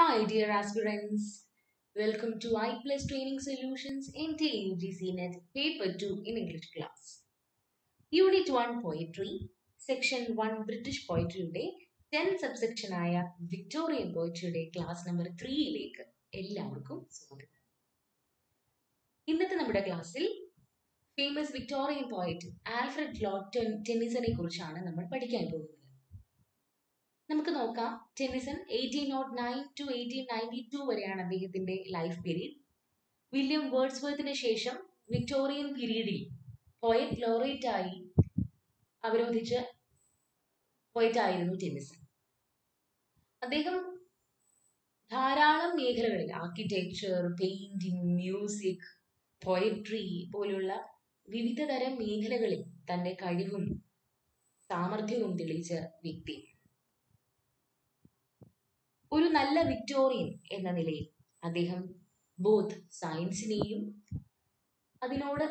Hi dear aspirants, welcome to I Plus Training Solutions NTGC Net Paper 2 in English class. Unit 1 Poetry, Section 1 British Poetry Day, 10 subsection Aya Victorian Poetry Day class number 3 ilekku ellarkum swagatham. Innathe nammude classil famous Victorian poet Alfred Lord Tennyson ne kurichana nammal padikkan povunnathu. നമുക്ക് നോക്കാം. Tennyson 1809 to 1892 വരെയാണ് അദ്ദേഹത്തിൻ്റെ life period. William വേർഡ്സ്വർത്തിന് ശേഷം Victorian പീരീഡിൽ poet ലോറേറ്റായി അവരോധിച്ച പോയറ്റായിരുന്നു Tennyson. അദ്ദേഹം ധാരാളം മേഖലകളിൽ architecture, painting, music, poetry പോലുള്ള വിവിധതരം മേഖലകളിൽ തൻ്റെ കഴിവും സാമർഥ്യവും തെളിയിച്ച വ്യക്തി. ഒരു നല്ല വിക്ടോറിയൻ എന്ന നിലയിൽ അദ്ദേഹം ബോത്ത് സയൻസിനെയും അതിനോട്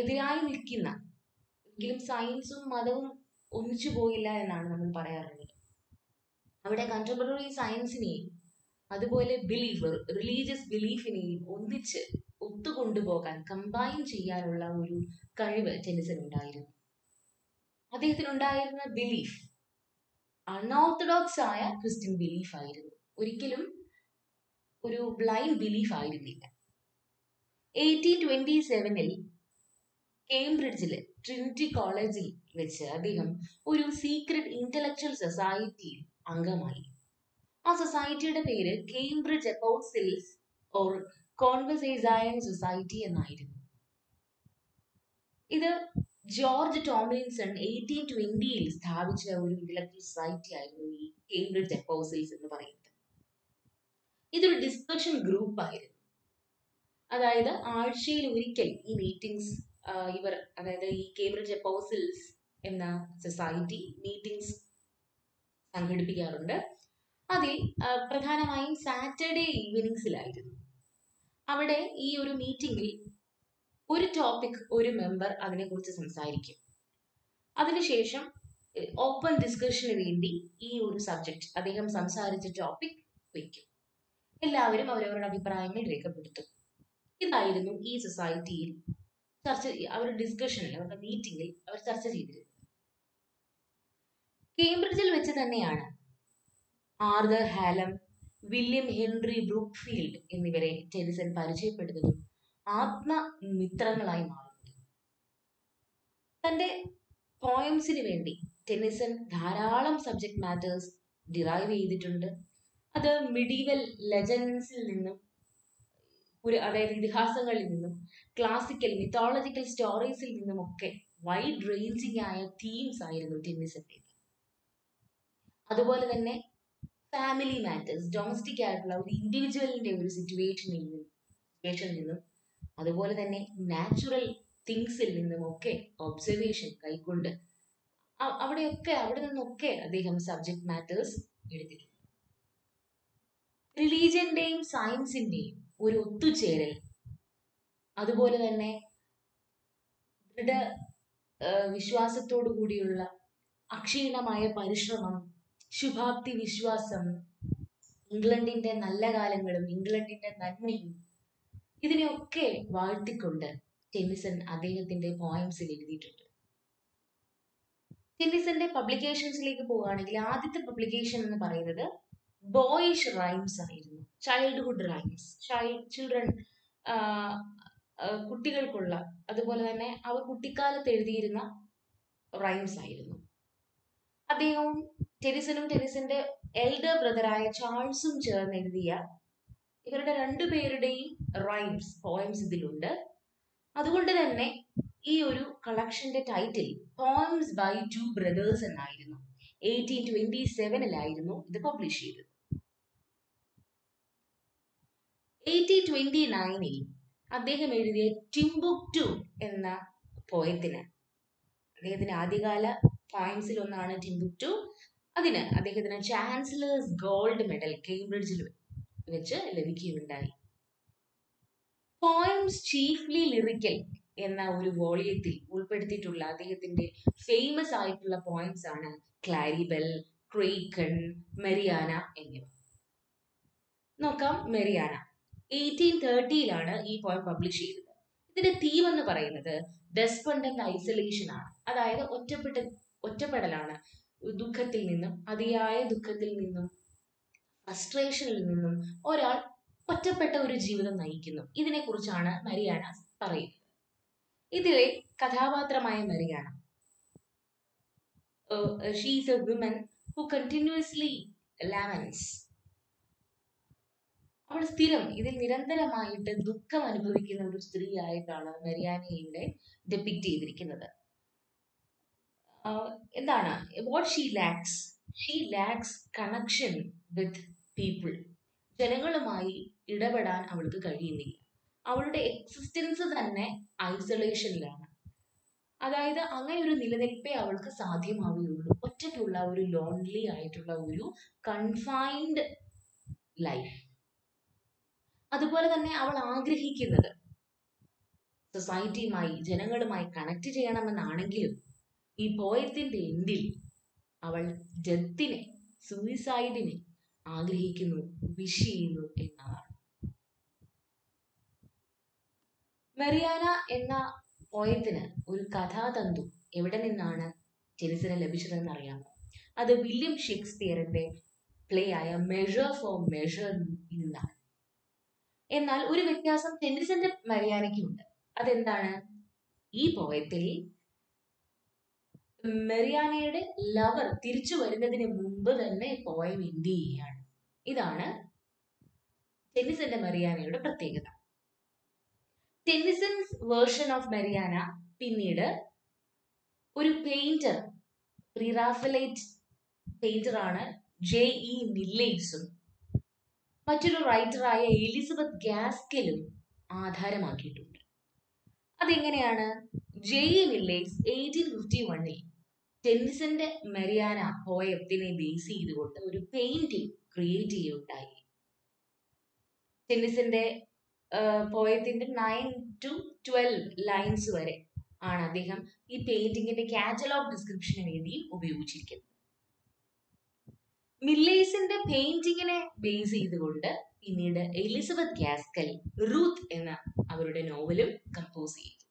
എതിരായി നിൽക്കുന്ന, എങ്കിലും സയൻസും മതവും ഒന്നിച്ചു പോയില്ല എന്നാണ് നമ്മൾ പറയാറുള്ളത്, അവിടെ കണ്ടംപററി സയൻസിനെയും അതുപോലെ റിലീജിയസ് ബിലീഫിനെയും ഒന്നിച്ച് ഒത്തുകൊണ്ടുപോകാൻ, കമ്പൈൻ ചെയ്യാനുള്ള ഒരു കഴിവ് ടെന്നിസൺ ഉണ്ടായിരുന്നു. അദ്ദേഹത്തിനുണ്ടായിരുന്ന ബിലീഫ് അൺഓർത്തഡോക്സ് ആയ ക്രിസ്ത്യൻ ബിലീഫ് ആയിരുന്നു, ഒരിക്കലും ഒരു ബ്ലൈൻഡ് ബിലീഫ് ആയിരുന്നില്ല. 1827 കേംബ്രിഡ്ജിൽ ട്രിനിറ്റി കോളേജിൽ വെച്ച് അദ്ദേഹം ഒരു സീക്രട്ട് ഇന്റലക്ച്വൽ സൊസൈറ്റിയിൽ അംഗമായി. ആ സൊസൈറ്റിയുടെ പേര് Cambridge apostles or conversazione society എന്നായിരുന്നു. ഇത് ജോർജ് ടോംലിൻസൺ 1820 സ്ഥാപിച്ച ഒരു ഇന്റലക്ച്വൽ സൊസൈറ്റി ആയിരുന്നു ഈ കേംബ്രിഡ്ജ് അപ്പോസിൽസ് എന്ന് പറയുന്നത്. ഇതൊരു ഡിസ്കഷൻ ഗ്രൂപ്പ് ആയിരുന്നു. അതായത് ആഴ്ചയിൽ ഒരിക്കൽ ഈ മീറ്റിംഗ്സ് ഇവർ, അതായത് ഈ കേംബ്രിഡ്ജ് അപ്പോസിൽസ് എന്ന സൊസൈറ്റി മീറ്റിംഗ്സ് സംഘടിപ്പിക്കാറുണ്ട്. അതിൽ പ്രധാനമായും സാറ്റർഡേ ഈവനിങ്സിലായിരുന്നു. അവിടെ ഈ ഒരു മീറ്റിംഗിൽ ഒരു ടോപ്പിക് ഒരു മെമ്പർ അതിനെക്കുറിച്ച് സംസാരിക്കും. അതിനുശേഷം ഓപ്പൺ ഡിസ്കഷന് വേണ്ടി ഈ ഒരു സബ്ജക്റ്റ്, അദ്ദേഹം സംസാരിച്ച ടോപ്പിക് വയ്ക്കും. എല്ലാവരും അവരവരുടെ അഭിപ്രായങ്ങൾ രേഖപ്പെടുത്തും. ഇതായിരുന്നു ഈ സൊസൈറ്റിയിൽ ചർച്ച, അവരുടെ ഡിസ്കഷനിൽ, അവരുടെ മീറ്റിംഗിൽ അവർ ചർച്ച ചെയ്തിരുന്നത്. കേംബ്രിഡ്ജിൽ വെച്ച് തന്നെയാണ് Arthur Hallam, William Henry Brookfield എന്നിവരെ ടെന്നിസൺ പരിചയപ്പെടുന്നതും ആത്മമിത്രങ്ങളായി മാറുന്നത്. തൻ്റെ പോയംസിന് വേണ്ടി ടെന്നിസൺ ധാരാളം സബ്ജക്ട് മാറ്റേഴ്സ് ഡിറൈവ് ചെയ്തിട്ടുണ്ട്. അത് മിഡീവൽ ലെജൻസിൽ നിന്നും, അതായത് ഇതിഹാസങ്ങളിൽ നിന്നും, ക്ലാസിക്കൽ മിത്തോളജിക്കൽ സ്റ്റോറീസിൽ നിന്നും ഒക്കെ വൈഡ് റേഞ്ചിങ് ആയ തീംസ് ആയിരുന്നു ടെന്നിസൻ്റെ. അതുപോലെ തന്നെ ഫാമിലി മാറ്റേഴ്സ്, ഡൊമസ്റ്റിക് ആയിട്ടുള്ള ഒരു ഇൻഡിവിജ്വലിൻ്റെ ഒരു സിറ്റുവേഷനിൽ നിന്നും അതുപോലെ തന്നെ നാച്ചുറൽ തിങ്സിൽ നിന്നുമൊക്കെ ഒബ്സർവേഷൻ കൈക്കൊണ്ട് അവിടെ നിന്നൊക്കെ അദ്ദേഹം സബ്ജക്ട് മാറ്റേഴ്സ് എടുത്തിട്ടുണ്ട്. റിലീജിയന്റെയും സയൻസിന്റെയും ഒരു ഒത്തുചേരൽ, അതുപോലെ തന്നെ ദൃഢ വിശ്വാസത്തോടു കൂടിയുള്ള അക്ഷീണമായ പരിശ്രമം, ശുഭാപ്തി വിശ്വാസം, ഇംഗ്ലണ്ടിന്റെ നല്ല കാലങ്ങളും ഇംഗ്ലണ്ടിന്റെ നന്മയും, ഇതിനെയൊക്കെ വാഴ്ത്തിക്കൊണ്ട് ടെന്നിസൺ അദ്ദേഹത്തിന്റെ പോയംസിൽ എഴുതിയിട്ടുണ്ട്. ടെന്നിസന്റെ പബ്ലിക്കേഷൻസിലേക്ക് പോവുകയാണെങ്കിൽ ആദ്യത്തെ പബ്ലിക്കേഷൻ എന്ന് പറയുന്നത് ബോയിഷ് റൈംസ് ആയിരുന്നു. ചൈൽഡ്ഹുഡ് റൈംസ്, ചിൽഡ്രൻ, കുട്ടികൾക്കുള്ള, അതുപോലെ തന്നെ അവർ കുട്ടിക്കാലത്ത് എഴുതിയിരുന്ന റൈംസ് ആയിരുന്നു. അദ്ദേഹവും ടെന്നിസന്റെ എൽഡർ ബ്രദറായ ചാൾസും ചേർന്ന് എഴുതിയ, ഇവരുടെ രണ്ടുപേരുടെയും റൈംസ്, പോയംസ് ഇതിലുണ്ട്. അതുകൊണ്ട് തന്നെ ഈ ഒരു കളക്ഷന്റെ title poems by two brothers എന്നായിരുന്നു. 1827 ഇത് പബ്ലിഷ് ചെയ്തത്. 1829 അദ്ദേഹം എഴുതിയ ടിംബുക്ടു എന്ന പോയത്തിന്, അദ്ദേഹത്തിന്റെ ആദ്യകാല പോയംസിൽ ഒന്നാണ് ടിംബുക്ടു, അതിന് അദ്ദേഹത്തിന് ചാൻസലേഴ്സ് ഗോൾഡ് മെഡൽ കേംബ്രിഡ്ജിൽ വെച്ച് ലഭിക്കുകയുണ്ടായി. പോയംസ് ചീഫ്ലി ലിറിക്കൽ എന്ന ഒരു വോളിയത്തിൽ ഉൾപ്പെടുത്തിയിട്ടുള്ള അദ്ദേഹത്തിന്റെ ഫേമസ് ആയിട്ടുള്ള പോയംസ് ആണ് ക്ലാരിബൽ, ക്രേക്കൺ, മരിയാന എന്നിവ. നോക്കാം. മെറിയാന 1830-ലാണ് ഈ പോയം പബ്ലിഷ് ചെയ്തത്. ഇതിന്റെ തീം എന്ന് പറയുന്നത് ഡെസ്പെൻഡ് ആൻഡ് ഐസൊലേഷൻ ആണ്. അതായത് ഒറ്റപ്പെടലാണ്. ദുഃഖത്തിൽ നിന്നും, അതിയായ ദുഃഖത്തിൽ നിന്നും, ഫ്രസ്ട്രേഷനിൽ നിന്നും ഒരാൾ ഒറ്റപ്പെട്ട ഒരു ജീവിതം നയിക്കുന്നു. ഇതിനെ കുറിച്ചാണ് മരിയാന പറയുന്നത്. ഇതിലെ കഥാപാത്രമായ Mariana she is a woman who continuously laments. അവൾ സ്ഥിരം ഇതിൽ നിരന്തരമായിട്ട് ദുഃഖം അനുഭവിക്കുന്ന ഒരു സ്ത്രീ ആയിട്ടാണ് മരിയാനയെ ഇവിടെ ഡെപിക്റ്റ് ചെയ്തിരിക്കുന്നത്. എന്താണ് what she lacks? She lacks connection with people. ജനങ്ങളുമായി ഇടപെടാൻ അവൾക്ക് കഴിയുന്നില്ല. അവളുടെ എക്സിസ്റ്റൻസ് തന്നെ ഐസൊലേഷനിലാണ്. അതായത് അങ്ങനെ ഒരു നിലനിൽപ്പേ അവൾക്ക് സാധ്യമാവുകയുള്ളൂ. ഒറ്റയ്ക്കുള്ള ഒരു ലോൺലി ആയിട്ടുള്ള ഒരു കൺഫൈൻഡ് ലൈഫ്. അതുപോലെ തന്നെ അവൾ ആഗ്രഹിക്കുന്നത് സൊസൈറ്റിയുമായി, ജനങ്ങളുമായി കണക്ട് ചെയ്യണമെന്നാണെങ്കിലും ഈ പോയത്തിന്റെ എൻഡിൽ അവൾ ഡെത്തിനെ, സൂയിസൈഡിനെ ആഗ്രഹിക്കുന്നു, വിഷ് ചെയ്യുന്നു എന്നാണ്. മെറിയാന എന്ന പോയത്തിന് ഒരു കഥാതന്തു എവിടെ നിന്നാണ് ജെനിസിന് ലഭിച്ചതെന്ന് അറിയാമോ? അത് വില്യം ഷേക്സ്പിയറിന്റെ പ്ലേ ആയ മെഷർ ഫോർ മെഷർ നിന്നാണ്. എന്നാൽ ഒരു വ്യത്യാസം ജെനിസിന്റെ മെറിയാനയ്ക്കുണ്ട്. അതെന്താണ്? ഈ പോയത്തിൽ മെറിയാനയുടെ ലവർ തിരിച്ചു വരുന്നതിന് മുമ്പ് തന്നെ പോയം എന്ത് ചെയ്യുകയാണ്. ഇതാണ് ടെന്നിസന്റെ മെറിയാനയുടെ പ്രത്യേകത. ടെന്നിസൺസ് വേർഷൻ ഓഫ് മെറിയാന പിന്നീട് ഒരു പെയിന്റർ, പ്രീറാഫലൈറ്റ് പെയിന്ററാണ് ജെ.ഇ. മില്ലേസും മറ്റൊരു റൈറ്ററായ എലിസബത്ത് ഗാസ്കലും ആധാരമാക്കിയിട്ടുണ്ട്. അതെങ്ങനെയാണ്? ജെ.ഇ. മില്ലേസ് 1851-ൽ ടെന്നിസന്റെ മെറിയാന പോയത്തിനെ ബേസ് ചെയ്തുകൊണ്ട് ഒരു പെയിന്റിംഗ് ക്രിയേറ്റ് ചെയ്യുകയുണ്ടായി. ടെന്നിസന്റെ പോയത്തിന്റെ 9 to 12 ലൈൻസ് വരെ ആണ് അദ്ദേഹം ഈ പെയിന്റിങ്ങിന്റെ കാറ്റലോഗ് ഡിസ്ക്രിപ്ഷന് വേണ്ടിയും ഉപയോഗിച്ചിരിക്കുന്നത്. മില്ലേസിന്റെ പെയിന്റിങ്ങിനെ ബേസ് ചെയ്തുകൊണ്ട് പിന്നീട് എലിസബത്ത് ഗാസ്കൽ റൂത്ത് എന്ന അവരുടെ നോവലും കമ്പോസ് ചെയ്തു.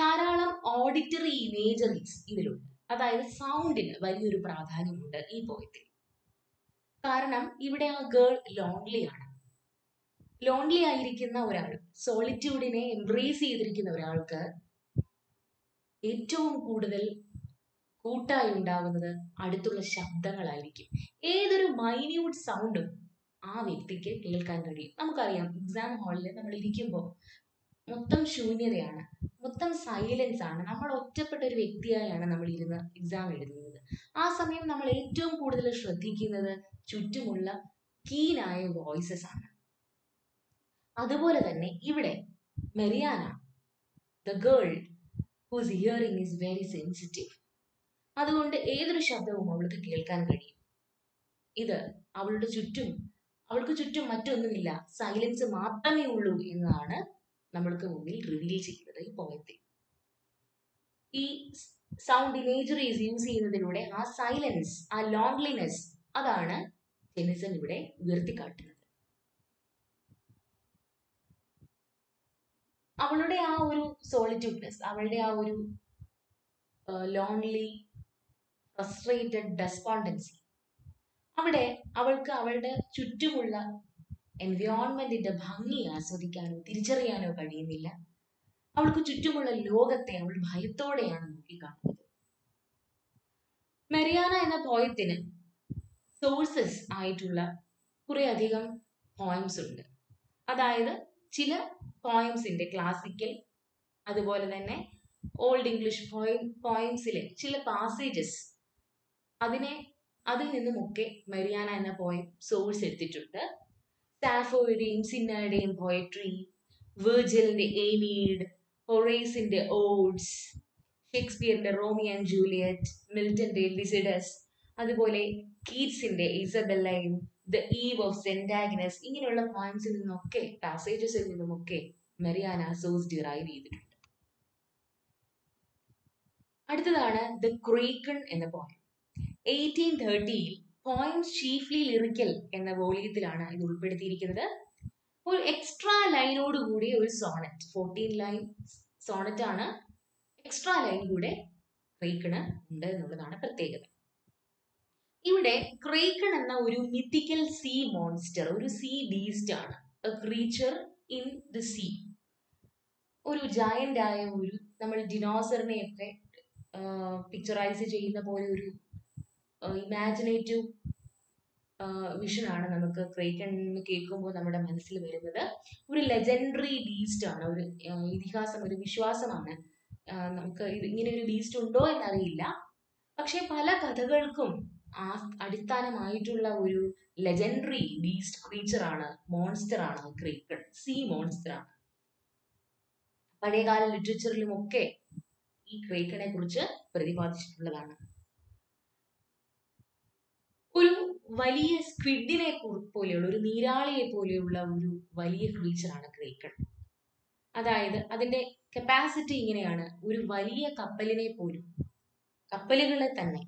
ധാരാളം ഓഡിറ്ററി ഇമേജറീസ് ഇതിലുണ്ട്. അതായത് സൗണ്ടിന് വലിയൊരു പ്രാധാന്യമുണ്ട് ഈ പോയത്തിൽ. കാരണം ഇവിടെ ആ ഗേൾ ലോൺലി ആയിരിക്കുന്ന ഒരാൾ, സോളിറ്റ്യൂഡിനെ എംബ്രേസ് ചെയ്തിരിക്കുന്ന ഒരാൾക്ക് ഏറ്റവും കൂടുതൽ കൂട്ടായി ഉണ്ടാകുന്നത് അടുത്തുള്ള ശബ്ദങ്ങളായിരിക്കും. ഏതൊരു മൈന്യൂട്ട് സൗണ്ടും ആ വ്യക്തിക്ക് കേൾക്കാൻ കഴിയും. നമുക്കറിയാം, എക്സാം ഹാളിൽ നമ്മൾ ഇരിക്കുമ്പോൾ മൊത്തം ശൂന്യതയാണ്, മൊത്തം സൈലൻസ് ആണ്. നമ്മൾ ഒറ്റപ്പെട്ട ഒരു വ്യക്തിയായാണ് നമ്മൾ ഇരുന്ന് എക്സാം എഴുതുന്നത്. ആ സമയം നമ്മൾ ഏറ്റവും കൂടുതൽ ശ്രദ്ധിക്കുന്നത് ചുറ്റുമുള്ള കീനായ വോയിസസ് ആണ്. അതുപോലെ തന്നെ ഇവിടെ Mariana, the girl whose hearing is very sensitive. അതുകൊണ്ട് ഏതൊരു ശബ്ദവും അവൾക്ക് കേൾക്കാൻ കഴിയും. ഇത് അവൾക്ക് ചുറ്റും മറ്റൊന്നുമില്ല, സൈലൻസ് മാത്രമേ ഉള്ളൂ എന്നാണ് നമ്മൾക്ക് മുന്നിൽ റിവീൽ ചെയ്യുന്നത് ഈ പോയത്തിൽ. ഈ സൗണ്ട് ഇമേജറീസ് യൂസ് ചെയ്യുന്നതിലൂടെ ആ സൈലൻസ്, ആ ലോൺലിനെസ്, അതാണ് ടെന്നിസൺ ഇവിടെ ഉയർത്തിക്കാട്ടുന്നത്. അവളുടെ ആ ഒരു സോളിറ്റ്യൂഡ്നെസ്, അവളുടെ ആ ഒരു ലോൺലി ഫ്രസ്ട്രേറ്റഡ് ഡെസ്പോണ്ടൻസി, അവിടെ അവൾക്ക് അവളുടെ ചുറ്റുമുള്ള എൻവയോൺമെന്റിന്റെ ഭംഗി ആസ്വദിക്കാനോ തിരിച്ചറിയാനോ കഴിയുന്നില്ല. അവൾക്ക് ചുറ്റുമുള്ള ലോകത്തെ അവൾ ഭയത്തോടെയാണ് നോക്കിക്കാണുന്നത്. മെറിയാന എന്ന പോയത്തിന് സോഴ്സസ് ആയിട്ടുള്ള കുറെ അധികം പോയംസ് ഉണ്ട്. അതായത് ചില പോയംസിന്റെ ക്ലാസിക്കൽ, അതുപോലെ തന്നെ ഓൾഡ് ഇംഗ്ലീഷ് പോയംസിലെ ചില പാസേജസ്, അതിൽ നിന്നുമൊക്കെ മെറിയാന എന്ന പോയം സോഴ്സ് എടുത്തിട്ടുണ്ട്. സാഫോയുടെയും സിന്നയുടെയും പോയട്രി, വിർജിലിന്റെ ഏനീഡ്, ഹൊറേസിന്റെ ഓഡ്സ്, ഷേക്സ്പിയറിന്റെ റോമിയോ ആൻഡ് ജൂലിയറ്റ്, മിൽട്ടന്റെ ലിസിഡസ്, അതുപോലെ കീറ്റ്സിന്റെ ഇസബെല്ലയും the eve of Saint Agnes, ഇങ്ങനെയുള്ള പോയിന്റ്സിൽ നിന്നൊക്കെ, പാസേജസിൽ നിന്നുമൊക്കെ മെറിയാന സോഴ്സ് ഡിറൈവ് ചെയ്തിട്ടുണ്ട്. അടുത്തതാണ് ദ ക്രേക്കൺ എന്ന പോയം. 1830-ൽ പോയിംസ് ചീഫ്ലി ലിറിക്കൽ എന്ന വോളിയത്തിലാണ് ഇത് ഉൾപ്പെടുത്തിയിരിക്കുന്നത്. ഒരു എക്സ്ട്രാ ലൈനോട് കൂടി ഒരു സോണറ്റ് 14 ലൈൻ സോണറ്റ് ആണ്. എക്സ്ട്രാ ലൈൻ കൂടെ ക്രൈക്കണ് ഉണ്ട് എന്നുള്ളതാണ് പ്രത്യേകത. ഇവിടെ ക്രൈക്കൺ എന്ന ഒരു മിത്തിക്കൽ സീ മോൺസ്റ്റർ, ഒരു സീ ബീസ്റ്റ് ആണ്. A creature in the sea, ഒരു ജയന്റ് ആയ ഒരു നമ്മൾ ഡിനോസറിനെയൊക്കെ പിക്ചറൈസ് ചെയ്യുന്ന പോലെ ഒരു ഇമാജിനേറ്റീവ് വിഷനാണ് നമുക്ക് ക്രൈക്കൺ എന്ന് കേൾക്കുമ്പോൾ നമ്മുടെ മനസ്സിൽ വരുന്നത്. ഒരു ലെജൻഡറി ബീസ്റ്റ് ആണ്, ഒരു ഇതിഹാസം, ഒരു വിശ്വാസമാണ്. നമുക്ക് ഇങ്ങനെ ഒരു ബീസ്റ്റ് ഉണ്ടോ എന്നറിയില്ല, പക്ഷെ പല കഥകൾക്കും ആ അടിസ്ഥാനമായിട്ടുള്ള ഒരു ലെജൻഡറി ബീസ്റ്റ് ക്രീച്ചറാണ്, മോൺസ്റ്ററാണ് ക്രൈക്കൺ, സീ മോൺസ്റ്ററാണ്. പഴയകാല ലിറ്ററേച്ചറിലുമൊക്കെ ഈ ക്രൈക്കണെ കുറിച്ച് പ്രതിപാദിച്ചിട്ടുള്ളതാണ്. ഒരു വലിയ സ്ക്വിഡിനെ പോലെയുള്ള, ഒരു നീരാളിയെ പോലെയുള്ള ഒരു വലിയ ക്രീച്ചറാണ് ക്രൈക്കൺ. അതായത് അതിന്റെ കപ്പാസിറ്റി ഇങ്ങനെയാണ്, ഒരു വലിയ കപ്പലിനെ പോലും, കപ്പലുകളെ തന്നെ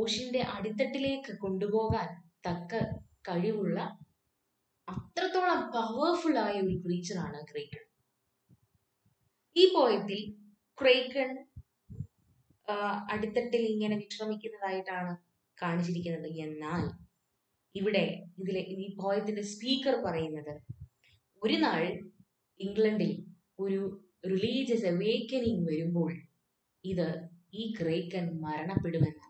ഓഷ്യന്റെ അടിത്തട്ടിലേക്ക് കൊണ്ടുപോകാൻ തക്ക കഴിവുള്ള അത്രത്തോളം പവർഫുൾ ആയ ഒരു ക്രീച്ചറാണ് ക്രൈക്കൺ. ഈ പോയത്തിൽ ക്രൈക്കൺ അടിത്തട്ടിൽ ഇങ്ങനെ വിശ്രമിക്കുന്നതായിട്ടാണ് കാണിച്ചിരിക്കുന്നത്. എന്നാൽ ഇവിടെ ഇതിലെ ഈ പോയത്തിന്റെ സ്പീക്കർ പറയുന്നത്, ഒരു നാൾ ഇംഗ്ലണ്ടിൽ ഒരു റിലീജിയസ് അവേക്കനിങ് വരുമ്പോൾ ഇത് ഈ ക്രൈക്കൺ മരണപ്പെടുമെന്നാണ്.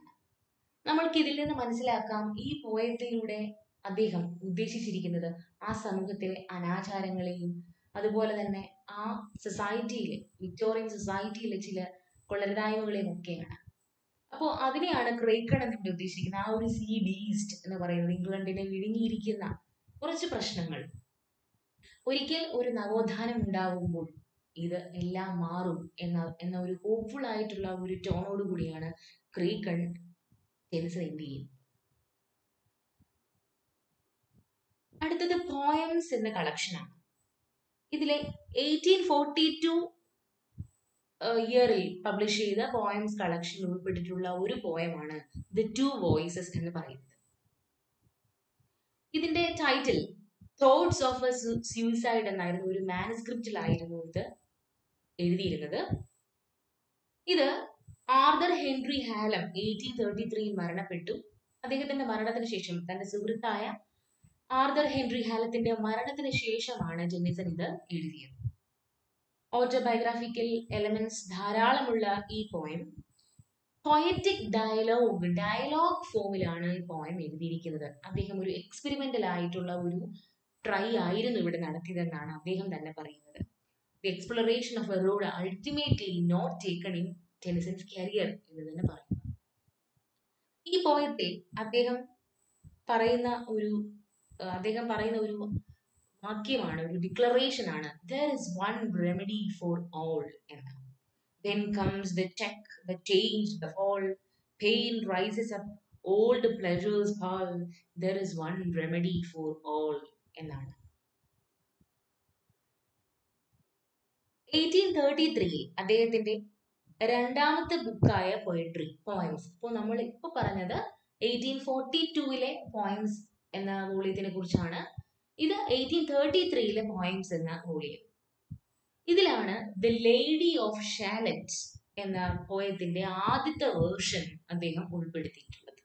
നമ്മൾക്ക് ഇതിൽ നിന്ന് മനസ്സിലാക്കാം ഈ പോയത്തിലൂടെ അദ്ദേഹം ഉദ്ദേശിച്ചിരിക്കുന്നത് ആ സമൂഹത്തിലെ അനാചാരങ്ങളെയും അതുപോലെ തന്നെ ആ സൊസൈറ്റിയിലെ, വിക്ടോറിയൻ സൊസൈറ്റിയിലെ ചില കൊള്ളരുതായ്മകളെയും ഒക്കെയാണ്. അപ്പോൾ അതിനെയാണ് ക്രൈക്കൺ എന്നിവിടെ ഉദ്ദേശിക്കുന്നത്. ആ ഒരു സീ ബീസ്റ്റ് എന്ന് പറയുന്നത് ഇംഗ്ലണ്ടിനെ വിഴുങ്ങിയിരിക്കുന്ന കുറച്ച് പ്രശ്നങ്ങൾ. ഒരിക്കൽ ഒരു നവോത്ഥാനം ഉണ്ടാകുമ്പോൾ ഇത് എല്ലാം മാറും എന്ന ഒരു ഹോപ്പ്ഫുൾ ആയിട്ടുള്ള ഒരു ടോണോട് കൂടിയാണ് ക്രൈക്കൺ ടെൻസൻ എന്ത് ചെയ്യും. അടുത്തത് പോയംസ് എന്ന കളക്ഷനാണ്. ഇതിലെ 1842 ഇയറിൽ പബ്ലിഷ് ചെയ്ത പോയംസ് കളക്ഷനിൽ ഉൾപ്പെട്ടിട്ടുള്ള ഒരു പോയമാണ് ദി ടു വോയിസസ് എന്ന് പറയുന്നത്. ഇതിന്റെ title thoughts of a suicide എന്നായിരുന്നു. ഒരു മാനസ്ക്രിപ്റ്റിലായിരുന്നു ഇത് എഴുതിയിരുന്നത്. ഇത് ആർതർ ഹെൻറി ഹാലം 1833 മരണപ്പെട്ടു. അദ്ദേഹത്തിന്റെ മരണത്തിന് ശേഷം, തന്റെ സുഹൃത്തായ ആർതർ ഹെൻറി ഹാലത്തിന്റെ മരണത്തിന് ശേഷമാണ് ടെന്നിസൺ ഇത് എഴുതിയത്. ഓട്ടോബയോഗ്രാഫിക്കൽ എലമെന്റ്സ് ധാരാളമുള്ള ഈ പോയം പോയറ്റിക് ഡയലോഗ് ഫോമിലാണ് ഈ പോയം എഴുതിയിരിക്കുന്നത്. അദ്ദേഹം ഒരു എക്സ്പെരിമെന്റൽ ആയിട്ടുള്ള ഒരു ട്രൈ ആയിരുന്നു ഇവിടെ നടത്തിയതെന്നാണ് അദ്ദേഹം തന്നെ പറയുന്നത്. The exploration of a road ultimately not taken in Tennyson's career എന്ന് തന്നെ പറയുന്നു. ഈ പോയത്തെ അദ്ദേഹം പറയുന്ന ഒരു വാക്യമാണ്, ഒരു ഡിക്ലറേഷൻ ആണ്. There is one remedy for all. Then comes the check, the change, the fall. Pain rises up, old pleasures fall. There is one remedy for all എന്നാണ്. 1833 അദ്ദേഹത്തിന്റെ രണ്ടാമത്തെ ബുക്കായ പോയട്രി പോയിംസ്. ഇപ്പോൾ നമ്മൾ ഇപ്പൊ പറഞ്ഞത് 1842 പോയിംസ് എന്ന വോളിയത്തിനെ കുറിച്ചാണ്. ഇത് 1833 പോയിംസ് എന്ന വോളിയം. ഇതിലാണ് ദ ലേഡി ഓഫ് ഷാലറ്റ് എന്ന പോയത്തിന്റെ ആദ്യത്തെ വേർഷൻ അദ്ദേഹം ഉൾപ്പെടുത്തിയിട്ടുള്ളത്.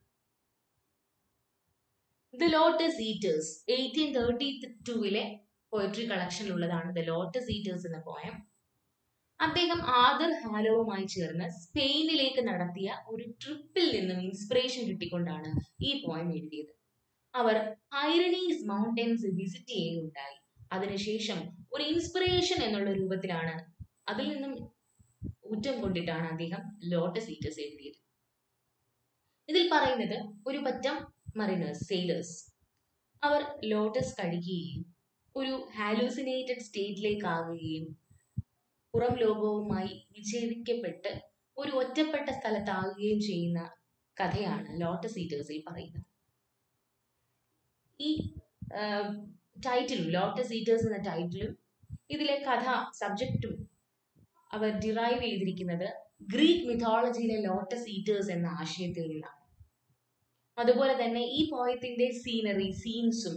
ദ ലോട്ടസ് ഈറ്റേഴ്സ് 1832 പോയട്രി കളക്ഷനിലുള്ളതാണ് ദ ലോട്ടസ് ഈറ്റേഴ്സ് എന്ന പോയം. അദ്ദേഹം ആർതർ ഹാലോവുമായി ചേർന്ന് സ്പെയിനിലേക്ക് നടത്തിയ ഒരു ട്രിപ്പിൽ നിന്നും ഇൻസ്പിറേഷൻ കിട്ടിക്കൊണ്ടാണ് ഈ പോയം എഴുതിയത്. അവർ ഐറണീസ് മൗണ്ടൻസ് വിസിറ്റ് ചെയ്യുകയുണ്ടായി. അതിനുശേഷം ഒരു ഇൻസ്പിറേഷൻ എന്നുള്ള രൂപത്തിലാണ്, അതിൽ നിന്നും ഊറ്റം കൊണ്ടിട്ടാണ് അദ്ദേഹം ലോട്ടസ് ഈറ്റേഴ്സ് എഴുതിയത്. ഇതിൽ പറയുന്നത്, ഒരു പറ്റം മറീനേഴ്സ്, സെയിലേഴ്സ്, അവർ ലോട്ടസ് കഴിക്കുകയും ഒരു ഹാലൂസിനേറ്റഡ് സ്റ്റേറ്റിലേക്ക് ആകുകയും പുറം ലോകവുമായി വിച്ഛേദിക്കപ്പെട്ട് ഒരു ഒറ്റപ്പെട്ട സ്ഥലത്താകുകയും ചെയ്യുന്ന കഥയാണ് ലോട്ടസ് ഈറ്റേഴ്സിൽ പറയുന്നത്. ഈ ടൈറ്റിലും, ലോട്ടസ് ഈറ്റേഴ്സ് എന്ന ടൈറ്റിലും ഇതിലെ കഥ സബ്ജക്റ്റും അവർ ഡിറൈവ് ചെയ്തിരിക്കുന്നത് ഗ്രീക്ക് മിഥോളജിയിലെ ലോട്ടസ് ഈറ്റേഴ്സ് എന്ന ആശയത്തിൽ നിന്നാണ്. അതുപോലെ തന്നെ ഈ പോയത്തിന്റെ സീനറി, സീൻസും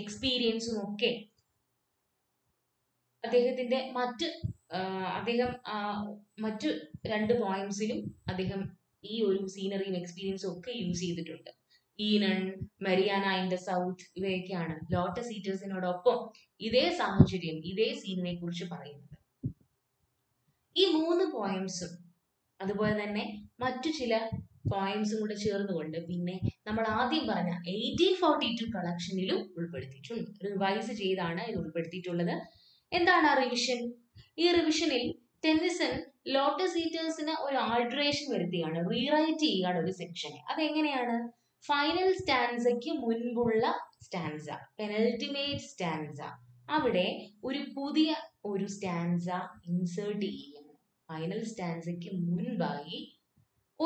എക്സ്പീരിയൻസും ഒക്കെ അദ്ദേഹത്തിന്റെ മറ്റു രണ്ട് പോയംസിലും അദ്ദേഹം ഈ ഒരു സീനറിയും എക്സ്പീരിയൻസും ഒക്കെ യൂസ് ചെയ്തിട്ടുണ്ട്. Oenone, Mariana in the south ഇവയൊക്കെയാണ് ലോട്ടസ് ഈറ്റേഴ്സിനോടൊപ്പം ഇതേ സാഹചര്യം, ഇതേ സീനിനെ കുറിച്ച് പറയുന്നത്. ഈ മൂന്ന് പോയംസും അതുപോലെ തന്നെ മറ്റു ചില പോയംസും കൂടെ ചേർന്നുകൊണ്ട് പിന്നെ നമ്മൾ ആദ്യം പറഞ്ഞ 1842 കളക്ഷനിലും ഉൾപ്പെടുത്തിയിട്ടുണ്ട്. റിവൈസ് ചെയ്താണ് ഇത് ഉൾപ്പെടുത്തിയിട്ടുള്ളത്. എന്താണ് ആ റിവിഷൻ? ഈ റിവിഷനിൽ ടെന്നിസൺ ലോട്ടസ് ഈറ്റേഴ്സിന് ഒരു ആൾട്ടറേഷൻ വരുത്തുകയാണ്, റീറൈറ്റ് ചെയ്യുകയാണ് ഒരു സെക്ഷനെ. അതെങ്ങനെയാണ്? ഫൈനൽ സ്റ്റാൻസയ്ക്ക് മുൻപുള്ള സ്റ്റാൻസ, പെനൽറ്റിമേറ്റ് സ്റ്റാൻസ, അവിടെ ഒരു പുതിയ ഒരു സ്റ്റാൻസ ഇൻസേർട്ട് ചെയ്യും. ഫൈനൽ സ്റ്റാൻസയ്ക്ക് മുൻപായി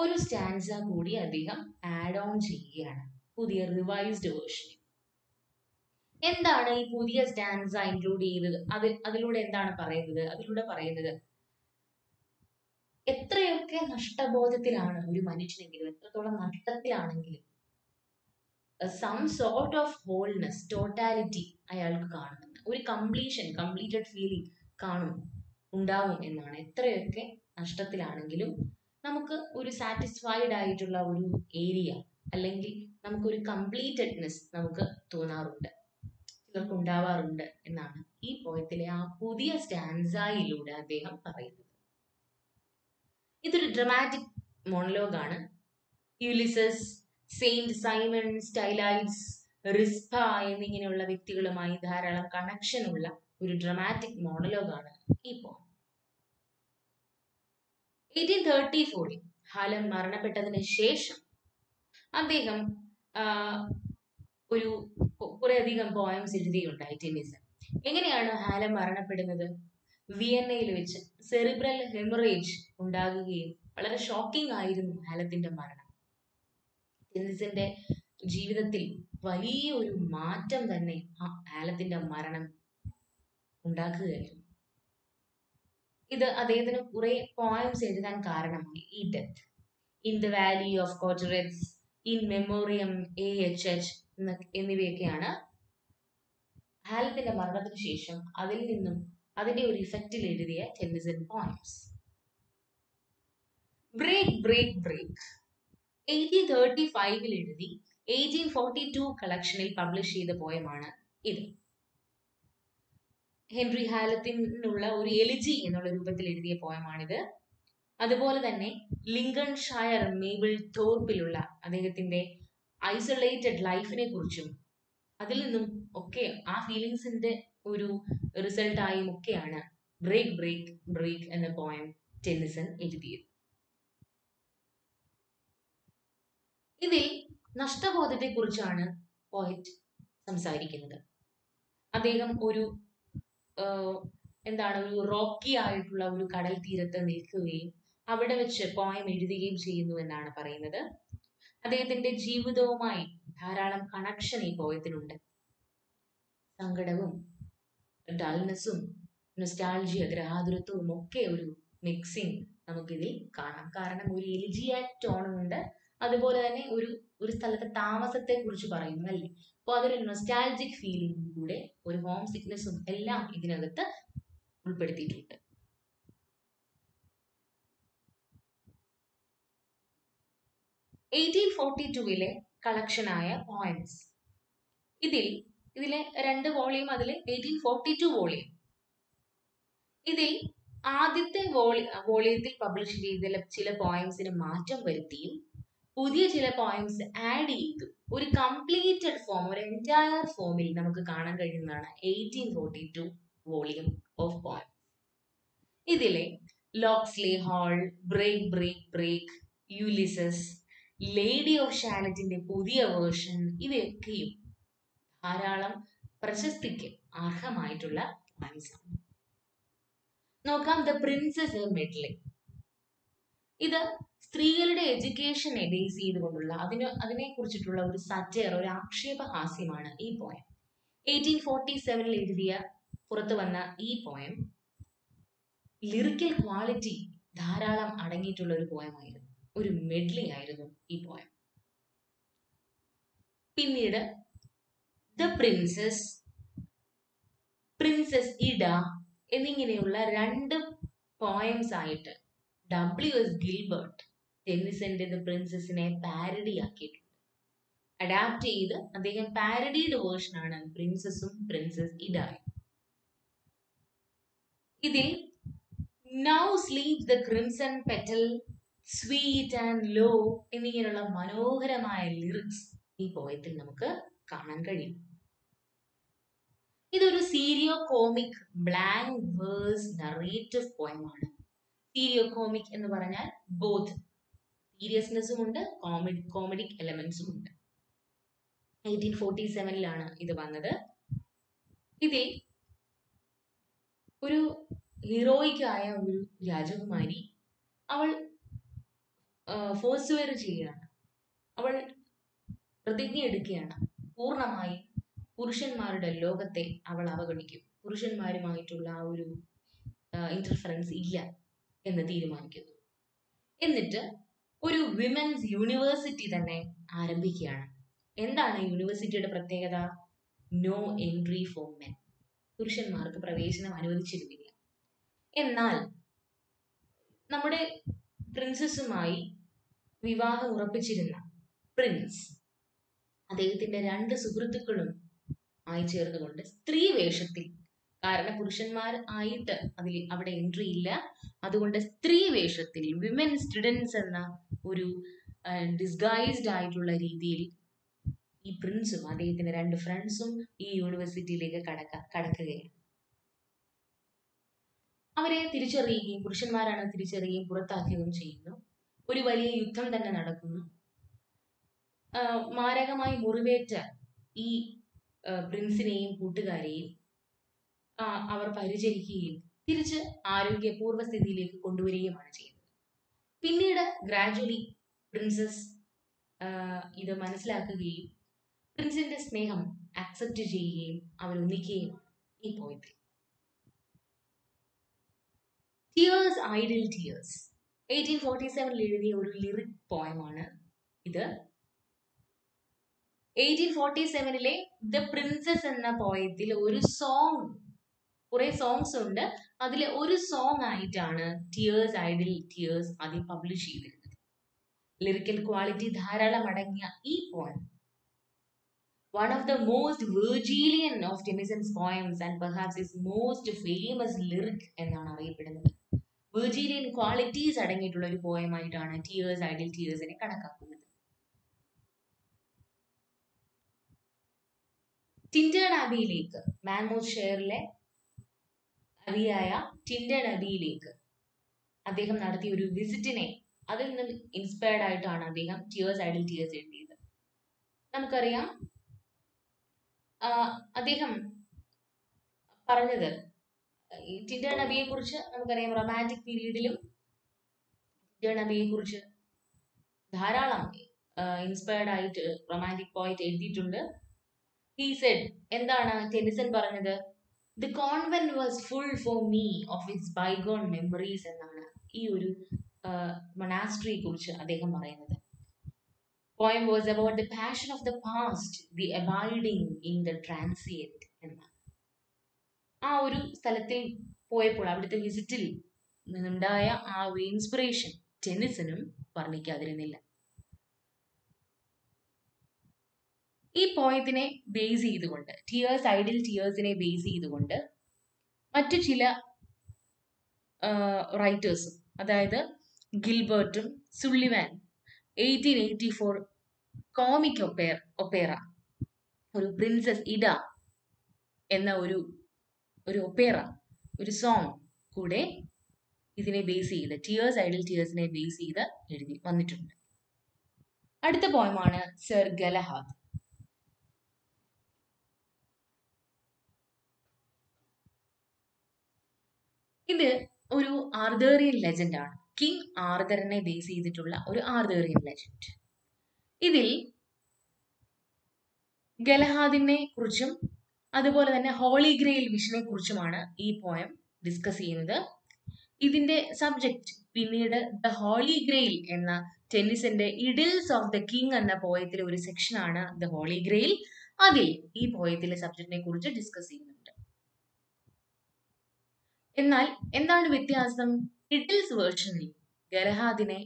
ഒരു സ്റ്റാൻസ കൂടി അദ്ദേഹം ആഡ് ഓൺ ചെയ്യുകയാണ് പുതിയ റിവൈസ്ഡ് വേർഷൻ. എന്താണ് ഈ പുതിയ സ്റ്റാൻസ ഇൻക്ലൂഡ് ചെയ്തത്? അതിലൂടെ എന്താണ് പറയുന്നത്? അതിലൂടെ പറയുന്നത് എത്രയൊക്കെ നഷ്ടബോധത്തിലാണ് ഒരു മനുഷ്യനെങ്കിലും, എത്രത്തോളം നഷ്ടത്തിലാണെങ്കിലും some sort of wholeness, totality അയാൾക്ക് കാണുന്നുണ്ട്. ഒരു കംപ്ലീഷൻ, കംപ്ലീറ്റഡ് ഫീലിംഗ് ഉണ്ടാവും എന്നാണ്. എത്രയൊക്കെ നഷ്ടത്തിലാണെങ്കിലും നമുക്ക് ഒരു സാറ്റിസ്ഫൈഡ് ആയിട്ടുള്ള ഒരു ഏരിയ, അല്ലെങ്കിൽ നമുക്കൊരു കംപ്ലീറ്റഡ്നെസ് നമുക്ക് തോന്നാറുണ്ട്, ചിലർക്ക് ഉണ്ടാവാറുണ്ട് എന്നാണ് ഈ പോയത്തിലെ ആ പുതിയ സ്റ്റാൻസായിലൂടെ അദ്ദേഹം പറയുന്നത്. ഇതൊരു ഡ്രമാറ്റിക് മോണലോഗാണ്. Ulysses, Saint Simon, Stylites, Rizpah എന്നിങ്ങനെയുള്ള വ്യക്തികളുമായി ധാരാളം കണക്ഷനുള്ള ഒരു ഡ്രമാറ്റിക് മോണലോഗാണ് ഈ പോയം. 1834 ഹാലം മരണപ്പെട്ടതിന് ശേഷം അദ്ദേഹം ഒരു കുറേയധികം പോയംസ് എഴുതിയുണ്ടായി ടെന്നിസൺ. എങ്ങനെയാണ് ഹാലം മരണപ്പെടുന്നത്? വിയന്നയിൽ വെച്ച് സെറിബ്രൽ ഹെമറേജ് ഉണ്ടാകുകയും വളരെ ഷോക്കിംഗ് ആയിരുന്നു ഹാലത്തിന്റെ മരണം. ടെന്നിസന്റെ ജീവിതത്തിൽ വലിയ ഒരു മാറ്റം തന്നെ ആ ഹാലത്തിന്റെ മരണം ഉണ്ടാക്കുകയായിരുന്നു. ഇത് അദ്ദേഹത്തിന് കുറെ പോയംസ് എഴുതാൻ കാരണമായി. ഈ death, in the valley of Cauteretz, in Memoriam A.H.H. എന്നിവയൊക്കെയാണ് ഹാലത്തിന്റെ മരണത്തിന് ശേഷം അതിൽ നിന്നും അതിന്റെ ഒരു ഇഫക്റ്റിൽ എഴുതിയ Tennyson poems. Break break break 1835 എഴുതി 1842 കളക്ഷനിൽ പബ്ലിഷ് ചെയ്ത പോയമാണ് ഇത്. ഹെൻറി ഹാലത്തിനുള്ള ഒരു എലിജി എന്നുള്ള രൂപത്തിൽ എഴുതിയ പോയമാണിത്. അതുപോലെ തന്നെ ലിങ്കൺ ഷയർ മേബിൾ തോർപ്പിലുള്ള അദ്ദേഹത്തിന്റെ ഐസൊലേറ്റഡ് ലൈഫിനെ കുറിച്ചും അതിൽ നിന്നും ഒക്കെ ആ ഫീലിങ്സിന്റെ ഒരു റിസൾട്ടായും ഒക്കെയാണ് ബ്രേക്ക് ബ്രേക്ക് ബ്രേക്ക് എന്ന പോയം ടെന്നിസൺ എഴുതിയത്. ഇതിൽ നഷ്ടബോധത്തെ കുറിച്ചാണ് പോയറ്റ് സംസാരിക്കുന്നത്. അദ്ദേഹം ഒരു ഒരു റോക്കി ആയിട്ടുള്ള ഒരു കടൽ തീരത്ത് നിൽക്കുകയും അവിടെ വെച്ച് പോയം എഴുതുകയും ചെയ്യുന്നു എന്നാണ് പറയുന്നത്. അദ്ദേഹത്തിന്റെ ജീവിതവുമായി ധാരാളം കണക്ഷൻ ഈ പോയത്തിനുണ്ട്. സങ്കടവും ഡൾനെസ്സും നൊസ്റ്റാൾജിയ, ഗ്രഹാതുരത്വവും ഒക്കെ ഒരു മിക്സിങ് നമുക്കിതിൽ കാണാം. കാരണം ഒരു എലിജിയാറ്റ് ടോണുണ്ട്, അതുപോലെ തന്നെ ഒരു സ്ഥലത്തെ താമസത്തെ കുറിച്ച് പറയുന്നു അല്ലേ. അപ്പോൾ അതൊരു നൊസ്റ്റാൾജിക് ഫീലിംഗും കൂടെ ഒരു ഹോം സിക്നെസ്സും എല്ലാം ഇതിനകത്ത് ഉൾപ്പെടുത്തിയിട്ടുണ്ട്. ിലെ കളക്ഷനായ പോയംസ് ഇതിലെ 2 വോളിയം, അതിൽ 1842 വോളിയം. ഇതിൽ ആദ്യത്തെ വോളിയത്തിൽ പബ്ലിഷ് ചെയ്ത ചില പോയംസിന് മാറ്റം വരുത്തിയും പുതിയ ചില പോയംസ് ആഡ് ചെയ്തു ഒരു കംപ്ലീറ്റഡ് ഫോം, ഒരു എൻറ്റയർ ഫോമിൽ നമുക്ക് കാണാൻ കഴിയുന്നതാണ് 1842 വോളിയം ഓഫ് പോയംസ്. ഇതിലെ Locksley Hall, break break break, Ulysses, lady of ഷാലറ്റിന്റെ പുതിയ വേർഷൻ ഇവയൊക്കെയും ധാരാളം പ്രശസ്തിക്ക് അർഹമായിട്ടുള്ള പോയംസ് ആണ്. നോക്കാം ദ പ്രിൻസസ് മെഡ്ലി. ഇത് സ്ത്രീകളുടെ എഡ്യൂക്കേഷനെ ബേസ് ചെയ്തുകൊണ്ടുള്ള അതിനെ കുറിച്ചിട്ടുള്ള ഒരു സറ്റയർ, ഒരു ആക്ഷേപഹാസ്യമാണ് ഈ പോയം. 1847 എഴുതിയ പുറത്തു വന്ന ഈ പോയം ലിറിക്കൽ ക്വാളിറ്റി ധാരാളം അടങ്ങിയിട്ടുള്ള ഒരു പോയമായിരുന്നു, ഒരു മെഡ്ലി ആയിരുന്നു ഈ പോയം. പിന്നീട് ദ പ്രിൻസസ്, പ്രിൻസസ് ഇഡ എന്നിങ്ങനെയുള്ള രണ്ട് പോയംസ് ആയിട്ട് W.S. ഗിൽബർട്ട് ടെന്നിസന്റെ ദ പ്രിൻസസിനെ പാരഡി ആക്കിയിട്ടുണ്ട്. അഡാപ്റ്റ് ചെയ്ത് അദ്ദേഹം പാരഡിയുടെ വേർഷനാണ് പ്രിൻസസും പ്രിൻസസ് ഇഡായും. ഇതിൽ now sleeps the crimson petal, sweet and low എന്നിങ്ങനെയുള്ള മനോഹരമായ ലിറിക്സ് ഈ പോയത്തിൽ നമുക്ക് കാണാൻ കഴിയും. ഇതൊരു serio comic blank verse narrative പോയമാണ്. സീരിയോ കോമിക് എന്ന് പറഞ്ഞാൽ ബോത്ത് സീരിയസ്നെസ്സും ഉണ്ട്, കോമഡിക് എലമെന്റ്സും ഉണ്ട്. 1847ലാണ് ഇത് വന്നത്. ഇതിൽ ഒരു ഹീറോയിക്കായ ഒരു രാജകുമാരി അവൾ ഫോഴ്സ് വെയർ ചെയ്യുകയാണ്, അവൾ പ്രതിജ്ഞ എടുക്കുകയാണ്. പൂർണ്ണമായും പുരുഷന്മാരുടെ ലോകത്തെ അവൾ അവഗണിക്കും, പുരുഷന്മാരുമായിട്ടുള്ള ആ ഒരു ഇന്റർഫറൻസ് ഇല്ല എന്ന് തീരുമാനിക്കുന്നു. എന്നിട്ട് ഒരു വിമൻസ് യൂണിവേഴ്സിറ്റി തന്നെ ആരംഭിക്കുകയാണ്. എന്താണ് യൂണിവേഴ്സിറ്റിയുടെ പ്രത്യേകത? നോ എൻട്രി ഫോർ മെൻ, പുരുഷന്മാർക്ക് പ്രവേശനം അനുവദിച്ചിരുന്നില്ല. എന്നാൽ നമ്മുടെ പ്രിൻസസുമായി വിവാഹം ഉറപ്പിച്ചിരുന്ന പ്രിൻസ് അദ്ദേഹത്തിന്റെ രണ്ട് സുഹൃത്തുക്കളും ആയി ചേർന്നുകൊണ്ട് സ്ത്രീ വേഷത്തിൽ, കാരണം പുരുഷന്മാർ ആയിട്ട് അതിൽ അവിടെ എൻട്രി ഇല്ല, അതുകൊണ്ട് സ്ത്രീ വേഷത്തിൽ വിമൻ സ്റ്റുഡൻസ് എന്ന ഒരു ഡിസ്ഗൈസ്ഡ് ആയിട്ടുള്ള രീതിയിൽ ഈ പ്രിൻസും അദ്ദേഹത്തിന്റെ രണ്ട് ഫ്രണ്ട്സും ഈ യൂണിവേഴ്സിറ്റിയിലേക്ക് കടക്കുകയാണ്. അവരെ തിരിച്ചറിയുകയും പുരുഷന്മാരാണ് തിരിച്ചറിയുകയും പുറത്താക്കുകയും ചെയ്യുന്നു. ഒരു വലിയ യുദ്ധം തന്നെ നടക്കുന്നു. മാരകമായി മുറിവേറ്റ ഈ പ്രിൻസിനെയും കൂട്ടുകാരെയും അവർ പരിചരിക്കുകയും തിരിച്ച് ആരോഗ്യ പൂർവ്വസ്ഥിതിയിലേക്ക് കൊണ്ടുവരികയുമാണ് ചെയ്യുന്നത്. പിന്നീട് ഗ്രാജുവലി പ്രിൻസസ് ഇത് മനസ്സിലാക്കുകയും പ്രിൻസിന്റെ സ്നേഹം ആക്സെപ്റ്റ് ചെയ്യുകയും അവരൊന്നിക്കുകയുമാണ് ഈ പോയത്തിൽ. Tears, Idle Tears 1847 എഴുതിയ ഒരു ലിറിക് പോയമാണ് ഇത്. 1847ലെ ദ പ്രിൻസസ് എന്ന പോയത്തിൽ ഒരു സോങ്, കുറെ സോങ്സ് ഉണ്ട്, അതിലെ ഒരു സോങ് ആയിട്ടാണ് Tears, Idle Tears ആദ്യം പബ്ലിഷ് ചെയ്തിരുന്നത്. ലിറിക്കൽ ക്വാളിറ്റി ധാരാളം അടങ്ങിയ ഈ poem one of the most Virgilian of Tennyson's poems and perhaps his most famous lyric എന്നാണ് അറിയപ്പെടുന്നത്. വിർജീലിയൻ ക്വാളിറ്റീസ് അടങ്ങിയിട്ടുള്ള ഒരു പോയമായിട്ടാണ് ടിയേഴ്സ്, ഐഡിൽ ടിയേഴ്സിനെ കണക്കാക്കുന്നത്. ടിൻഡേൺ അബിയിലേക്ക്, മാൻമോത്ത് ഷെയറിലെ അബിയായ ടിൻഡേൺ അബിയിലേക്ക് അദ്ദേഹം നടത്തിയ ഒരു വിസിറ്റിനെ, അതിൽ നിന്ന് ഇൻസ്പയർഡ് ആയിട്ടാണ് അദ്ദേഹം ടിയേഴ്സ്, ഐഡിൽ ടിയേഴ്സ് എഴുതിയത്. നമുക്കറിയാം അദ്ദേഹം പറഞ്ഞത്, ടിൻഡേൺ അബിയെ കുറിച്ച് നമുക്കറിയാം റൊമാൻറ്റിക് പീരീഡിലും ടിൻഡേൺ അബിയെ കുറിച്ച് ധാരാളം ഇൻസ്പയർഡ് ആയിട്ട് റൊമാൻറ്റിക് പോയറ്റ് എഴുതിയിട്ടുണ്ട്. ഹി സെഡ്, എന്താണ് ടെന്നിസൺ പറഞ്ഞത്? The convent was full for me of its bygone memories എന്നാണ് ഈ ഒരു മൊണാസ്ട്രിയെ കുറിച്ച് അദ്ദേഹം പറയുന്നത്. Poem was about the passion of the past, the abiding in the transient എന്നാണ്. ആ ഒരു സ്ഥലത്തിൽ പോയപ്പോൾ, അവിടുത്തെ വിസിറ്റിൽ നിന്നുണ്ടായ ആ ഒരു ഇൻസ്പിറേഷൻ ടെന്നിസനും വർണ്ണിക്കാതിരുന്നില്ല. ഈ പോയത്തിനെ ബേസ് ചെയ്തുകൊണ്ട്, ടിയേഴ്സ്, ഐഡിൽ ടിയേഴ്സിനെ ബേസ് ചെയ്തുകൊണ്ട് മറ്റു ചില റൈറ്റേഴ്സും, അതായത് ഗിൽബർട്ടും സുള്ളിവാൻ 1884 കോമിക് ഒപ്പേറ, ഒരു പ്രിൻസസ് ഇഡ എന്ന ഒരു ഒപ്പേറ, ഒരു സോങ് കൂടെ ഇതിനെ ബേസ് ചെയ്ത്, ടിയേഴ്സ്, ഐഡിൽ ടിയേഴ്സിനെ ബേസ് ചെയ്ത് എഴുതി വന്നിട്ടുണ്ട്. അടുത്ത പോയമാണ് സർ ഗലഹാദ്. ഇത് ഒരു ആർതേറിയൻ ലെജൻഡ് ആണ്, കിങ് ആർതറിനെ ബേസ് ചെയ്തിട്ടുള്ള ഒരു ആർതേറിയൻ ലെജൻഡ്. ഇതിൽ ഗലഹാദിനെ കുറിച്ചും അതുപോലെ തന്നെ ഹോളി ഗ്രെയിൽ വിഷനെ കുറിച്ചുമാണ് ഈ പോയം ഡിസ്കസ് ചെയ്യുന്നത്. ഇതിന്റെ സബ്ജക്റ്റ് പിന്നീട് ദ ഹോളി ഗ്രെയിൽ എന്ന ടെന്നിസിന്റെ ഇഡിൽസ് ഓഫ് ദ കിങ് എന്ന പോയത്തിലെ ഒരു സെക്ഷനാണ് ദ ഹോളി ഗ്രെയിൽ. അതിൽ ഈ പോയത്തിലെ സബ്ജക്റ്റിനെ കുറിച്ച് ഡിസ്കസ് ചെയ്യുന്നുണ്ട്. എന്നാൽ എന്താണ് വ്യത്യാസം? ഇഡിൽസ് വേർഷനിൽ ഗലഹാദിനെ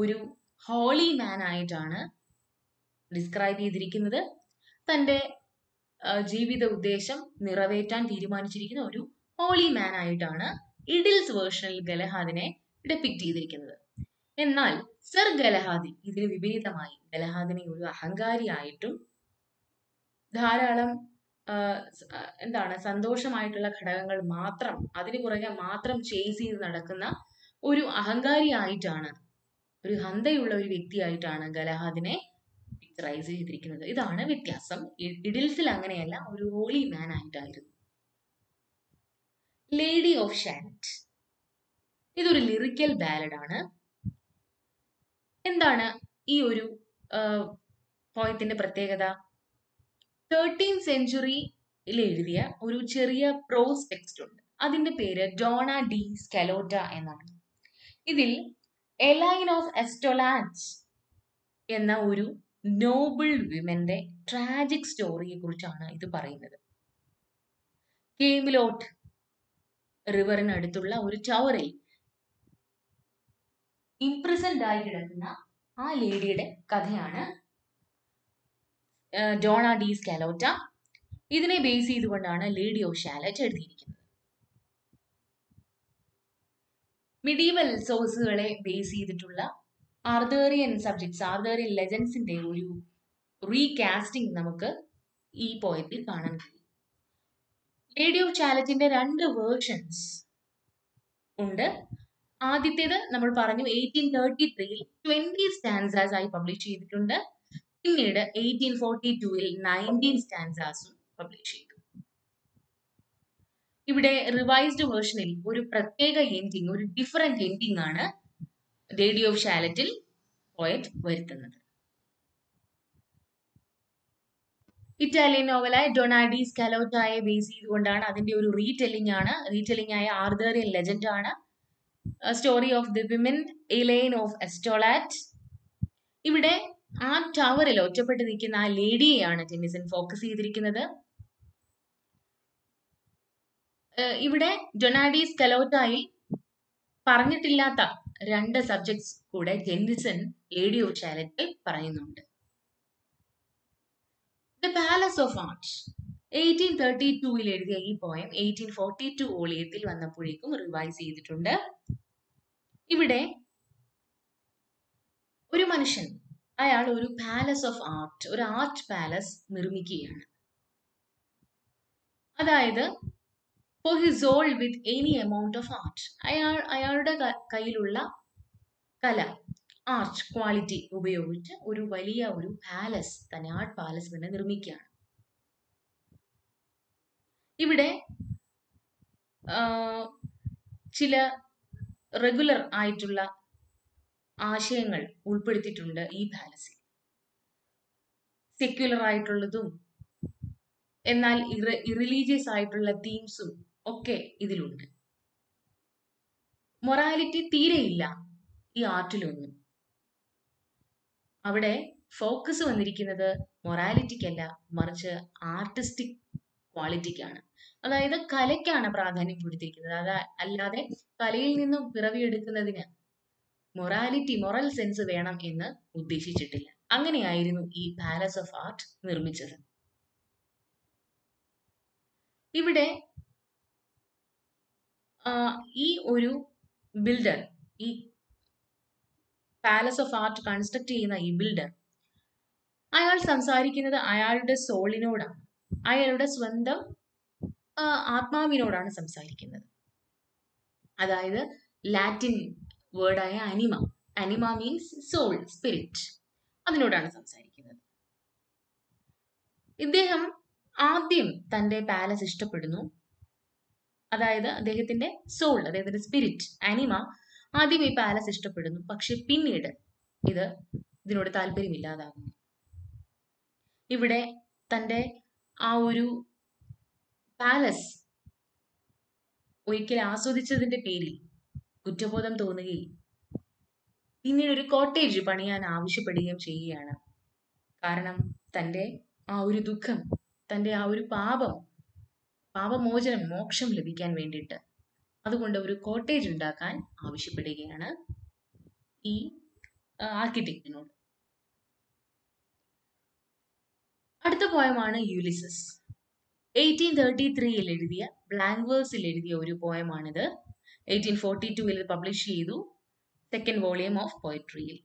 ഒരു ഹോളി മാൻ ആയിട്ടാണ് ഡിസ്ക്രൈബ് ചെയ്തിരിക്കുന്നത്. തൻ്റെ ജീവിത ഉദ്ദേശം നിറവേറ്റാൻ തീരുമാനിച്ചിരിക്കുന്ന ഒരു ഹോളി മാൻ ആയിട്ടാണ് ഇഡിൽസ് വേർഷനിൽ ഗലഹാദിനെ ഡിപ്പിക്ട് ചെയ്തിരിക്കുന്നത്. എന്നാൽ സർ ഗലഹാദി ഇതിന് വിപരീതമായി ഗലഹാദിനെ ഒരു അഹങ്കാരിയായിട്ടും ധാരാളം സന്തോഷമായിട്ടുള്ള ഘടകങ്ങൾ മാത്രം, അതിന് പുറകെ മാത്രം ചേസ് ചെയ്ത് നടക്കുന്ന ഒരു അഹങ്കാരിയായിട്ടാണ്, ഒരു ഹന്തയുള്ള ഒരു വ്യക്തിയായിട്ടാണ് ഗലഹാദിനെ പിക്ചറൈസ് ചെയ്തിരിക്കുന്നത്. ഇതാണ് വ്യത്യാസം. ഇഡിൽസിൽ അങ്ങനെയല്ല, ഒരു ഹോളി മാൻ ആയിട്ടായിരുന്നു. ലേഡി ഓഫ് ഷാലറ്റ് ഇതൊരു ലിറിക്കൽ ബാലഡാണ്. എന്താണ് ഈ ഒരു പോയത്തിന്റെ പ്രത്യേകത? 13th century എഴുതിയ ഒരു ചെറിയ പ്രോസ് ടെക്സ്റ്റ് ഉണ്ട്. അതിന്റെ പേര് ഡോണ ഡി സ്കലോട്ട എന്നാണ്. ഇതിൽ എലൈൻ ഓഫ് എസ്റ്റോലാൻസ് എന്ന ഒരു നോബിൾ വിമന്റെ ട്രാജിക് സ്റ്റോറിയെ കുറിച്ചാണ് ഇത് പറയുന്നത്. കേമിലോട്ട് റിവറിനടുത്തുള്ള ഒരു ടവറിൽ ഇംപ്രസൻഡ് ആയി കിടക്കുന്ന ആ ലേഡിയുടെ കഥയാണ് ഡോണ ഡി സ്കലോട്ട. ഇതിനെ ബേസ് ചെയ്തുകൊണ്ടാണ് ലേഡി ഓഫ് ഷാലറ്റ് എഴുതിയിരിക്കുന്നത്. മിഡീവൽ സോഴ്സുകളെ ബേസ് ചെയ്തിട്ടുള്ള ആർതേറിയൻ ലെജൻസിന്റെ ഒരു റീകാസ്റ്റിംഗ് നമുക്ക് ഈ പോയത്തിൽ കാണാൻ കഴിയും. ലേഡി ഓഫ് ഷാലറ്റിന്റെ 2 വേർഷൻസ് ഉണ്ട്. ആദ്യത്തേത് നമ്മൾ പറഞ്ഞു 1833 20 stanzas ആയി പബ്ലിഷ് ചെയ്തിട്ടുണ്ട്. പിന്നീട് 1842 19 stanzas പബ്ലിഷ് ചെയ്തു. ഇവിടെ റിവൈസ്ഡ് വേർഷനിൽ ഒരു പ്രത്യേക എൻഡിങ്, ഒരു ഡിഫറെന്റ് എൻഡിങ് ആണ് ലേഡി ഓഫ് ഷാലറ്റിൽ പോയറ്റ് വരുത്തുന്നത്. ഇറ്റാലിയൻ നോവലായ ഡോണ ഡി സ്കലോട്ടയെ ബേസ് ചെയ്തുകൊണ്ടാണ്. അതിന്റെ ഒരു റീറ്റെല്ലിംഗ് ആയ ആർതേറിയൻ ലെജൻഡ് ആണ്. A story of the women, Elaine of Astolat. ഇവിടെ ആ ടവറിൽ ഒറ്റപ്പെട്ട് നിൽക്കുന്ന ആ ലേഡിയെയാണ് ടെന്നിസൺ ഫോക്കസ് ചെയ്തിരിക്കുന്നത്. ഇവിടെ ഡോണ ഡി സ്കലോട്ടയിൽ പറഞ്ഞിട്ടില്ലാത്ത 2 സബ്ജക്ട്സ് കൂടെ ടെന്നിസൺ ലേഡി ഓഫ് ഷാലറ്റിൽ പറയുന്നുണ്ട്. The Palace of Arts 1832 എഴുതിയ ഈ പോയം 1842 ഓളിയത്തിൽ വന്നപ്പോഴേക്കും റിവൈസ് ചെയ്തിട്ടുണ്ട്. ഇവിടെ ഒരു മനുഷ്യൻ, അയാൾ ഒരു പാലസ് ഓഫ് ആർട്ട്, ഒരു ആർട്ട് പാലസ് നിർമ്മിക്കുകയാണ്. അതായത് for his all with any amount of art, അയാളുടെ കയ്യിലുള്ള കല, ആർട്ട് ക്വാളിറ്റി ഉപയോഗിച്ച് ഒരു വലിയ ഒരു പാലസ് തന്നെ, ആർട്ട് പാലസ് തന്നെ നിർമ്മിക്കുകയാണ്. ഇവിടെ ചില റെഗുലർ ആയിട്ടുള്ള ആശയങ്ങൾ ഉൾപ്പെടുത്തിയിട്ടുണ്ട് ഈ പാലസിൽ. സെക്യുലർ ആയിട്ടുള്ളതും എന്നാൽ ഇറിലീജിയസ് ആയിട്ടുള്ള തീംസും ഒക്കെ ഇതിലുണ്ട്. മൊറാലിറ്റി തീരെയില്ല ഈ ആർട്ടിലൊന്നും. അവിടെ ഫോക്കസ് വന്നിരിക്കുന്നത് മൊറാലിറ്റിക്കല്ല, മറിച്ച് ആർട്ടിസ്റ്റിക് ക്വാളിറ്റിക്കാണ്. അതായത് കലയ്ക്കാണ് പ്രാധാന്യം കൊടുത്തിരിക്കുന്നത്. അല്ലാതെ കലയിൽ നിന്നും പിറവിയെടുക്കുന്നതിന് മൊറൽ സെൻസ് വേണം എന്ന് ഉദ്ദേശിച്ചിട്ടില്ല. അങ്ങനെയായിരുന്നു ഈ പാലസ് ഓഫ് ആർട്ട് നിർമ്മിച്ചത്. ഇവിടെ ഈ ഒരു ബിൽഡർ, ഈ പാലസ് ഓഫ് ആർട്ട് കൺസ്ട്രക്ട് ചെയ്യുന്ന ഈ ബിൽഡർ, അയാൾ സംസാരിക്കുന്നത് അയാളുടെ സോളിനോടാണ്, അയാളുടെ സ്വന്തം ആത്മാവിനോടാണ് സംസാരിക്കുന്നത്. അതായത് ലാറ്റിൻ വേർഡായ അനിമ മീൻസ് സോൾ, സ്പിരിറ്റ്, അതിനോടാണ് സംസാരിക്കുന്നത്. ഇദ്ദേഹം ആദ്യം തൻ്റെ പാലസ് ഇഷ്ടപ്പെടുന്നു. അതായത് അദ്ദേഹത്തിന്റെ സോൾ, അദ്ദേഹത്തിന്റെ സ്പിരിറ്റ്, അനിമ ആദ്യം ഈ പാലസ് ഇഷ്ടപ്പെടുന്നു. പക്ഷെ പിന്നീട് ഇതിനോട് താല്പര്യമില്ലാതാകുന്നു. ഇവിടെ തൻ്റെ ആ ഒരു പാലസ് ഒരിക്കൽ ആസ്വദിച്ചതിന്റെ പേരിൽ കുറ്റബോധം തോന്നുകയും പിന്നീട് ഒരു കോട്ടേജ് പണിയാൻ ആവശ്യപ്പെടുകയും ചെയ്യുകയാണ്. കാരണം തൻ്റെ ആ ഒരു ദുഃഖം, തൻ്റെ ആ ഒരു പാപമോചനം, മോക്ഷം ലഭിക്കാൻ വേണ്ടിയിട്ട്. അതുകൊണ്ട് ഒരു കോട്ടേജ് ഉണ്ടാക്കാൻ ആവശ്യപ്പെടുകയാണ് ഈ ആർക്കിടെക്റ്റിനോട്. അടുത്ത പോയമാണ് യൂലിസസ്. 1833 എഴുതിയ ബ്ലാങ്ക് വേഴ്സിൽ എഴുതിയ ഒരു പോയമാണിത്. 1842 പബ്ലിഷ് ചെയ്തു, സെക്കൻഡ് വോളിയം ഓഫ് പോയട്രിയിൽ.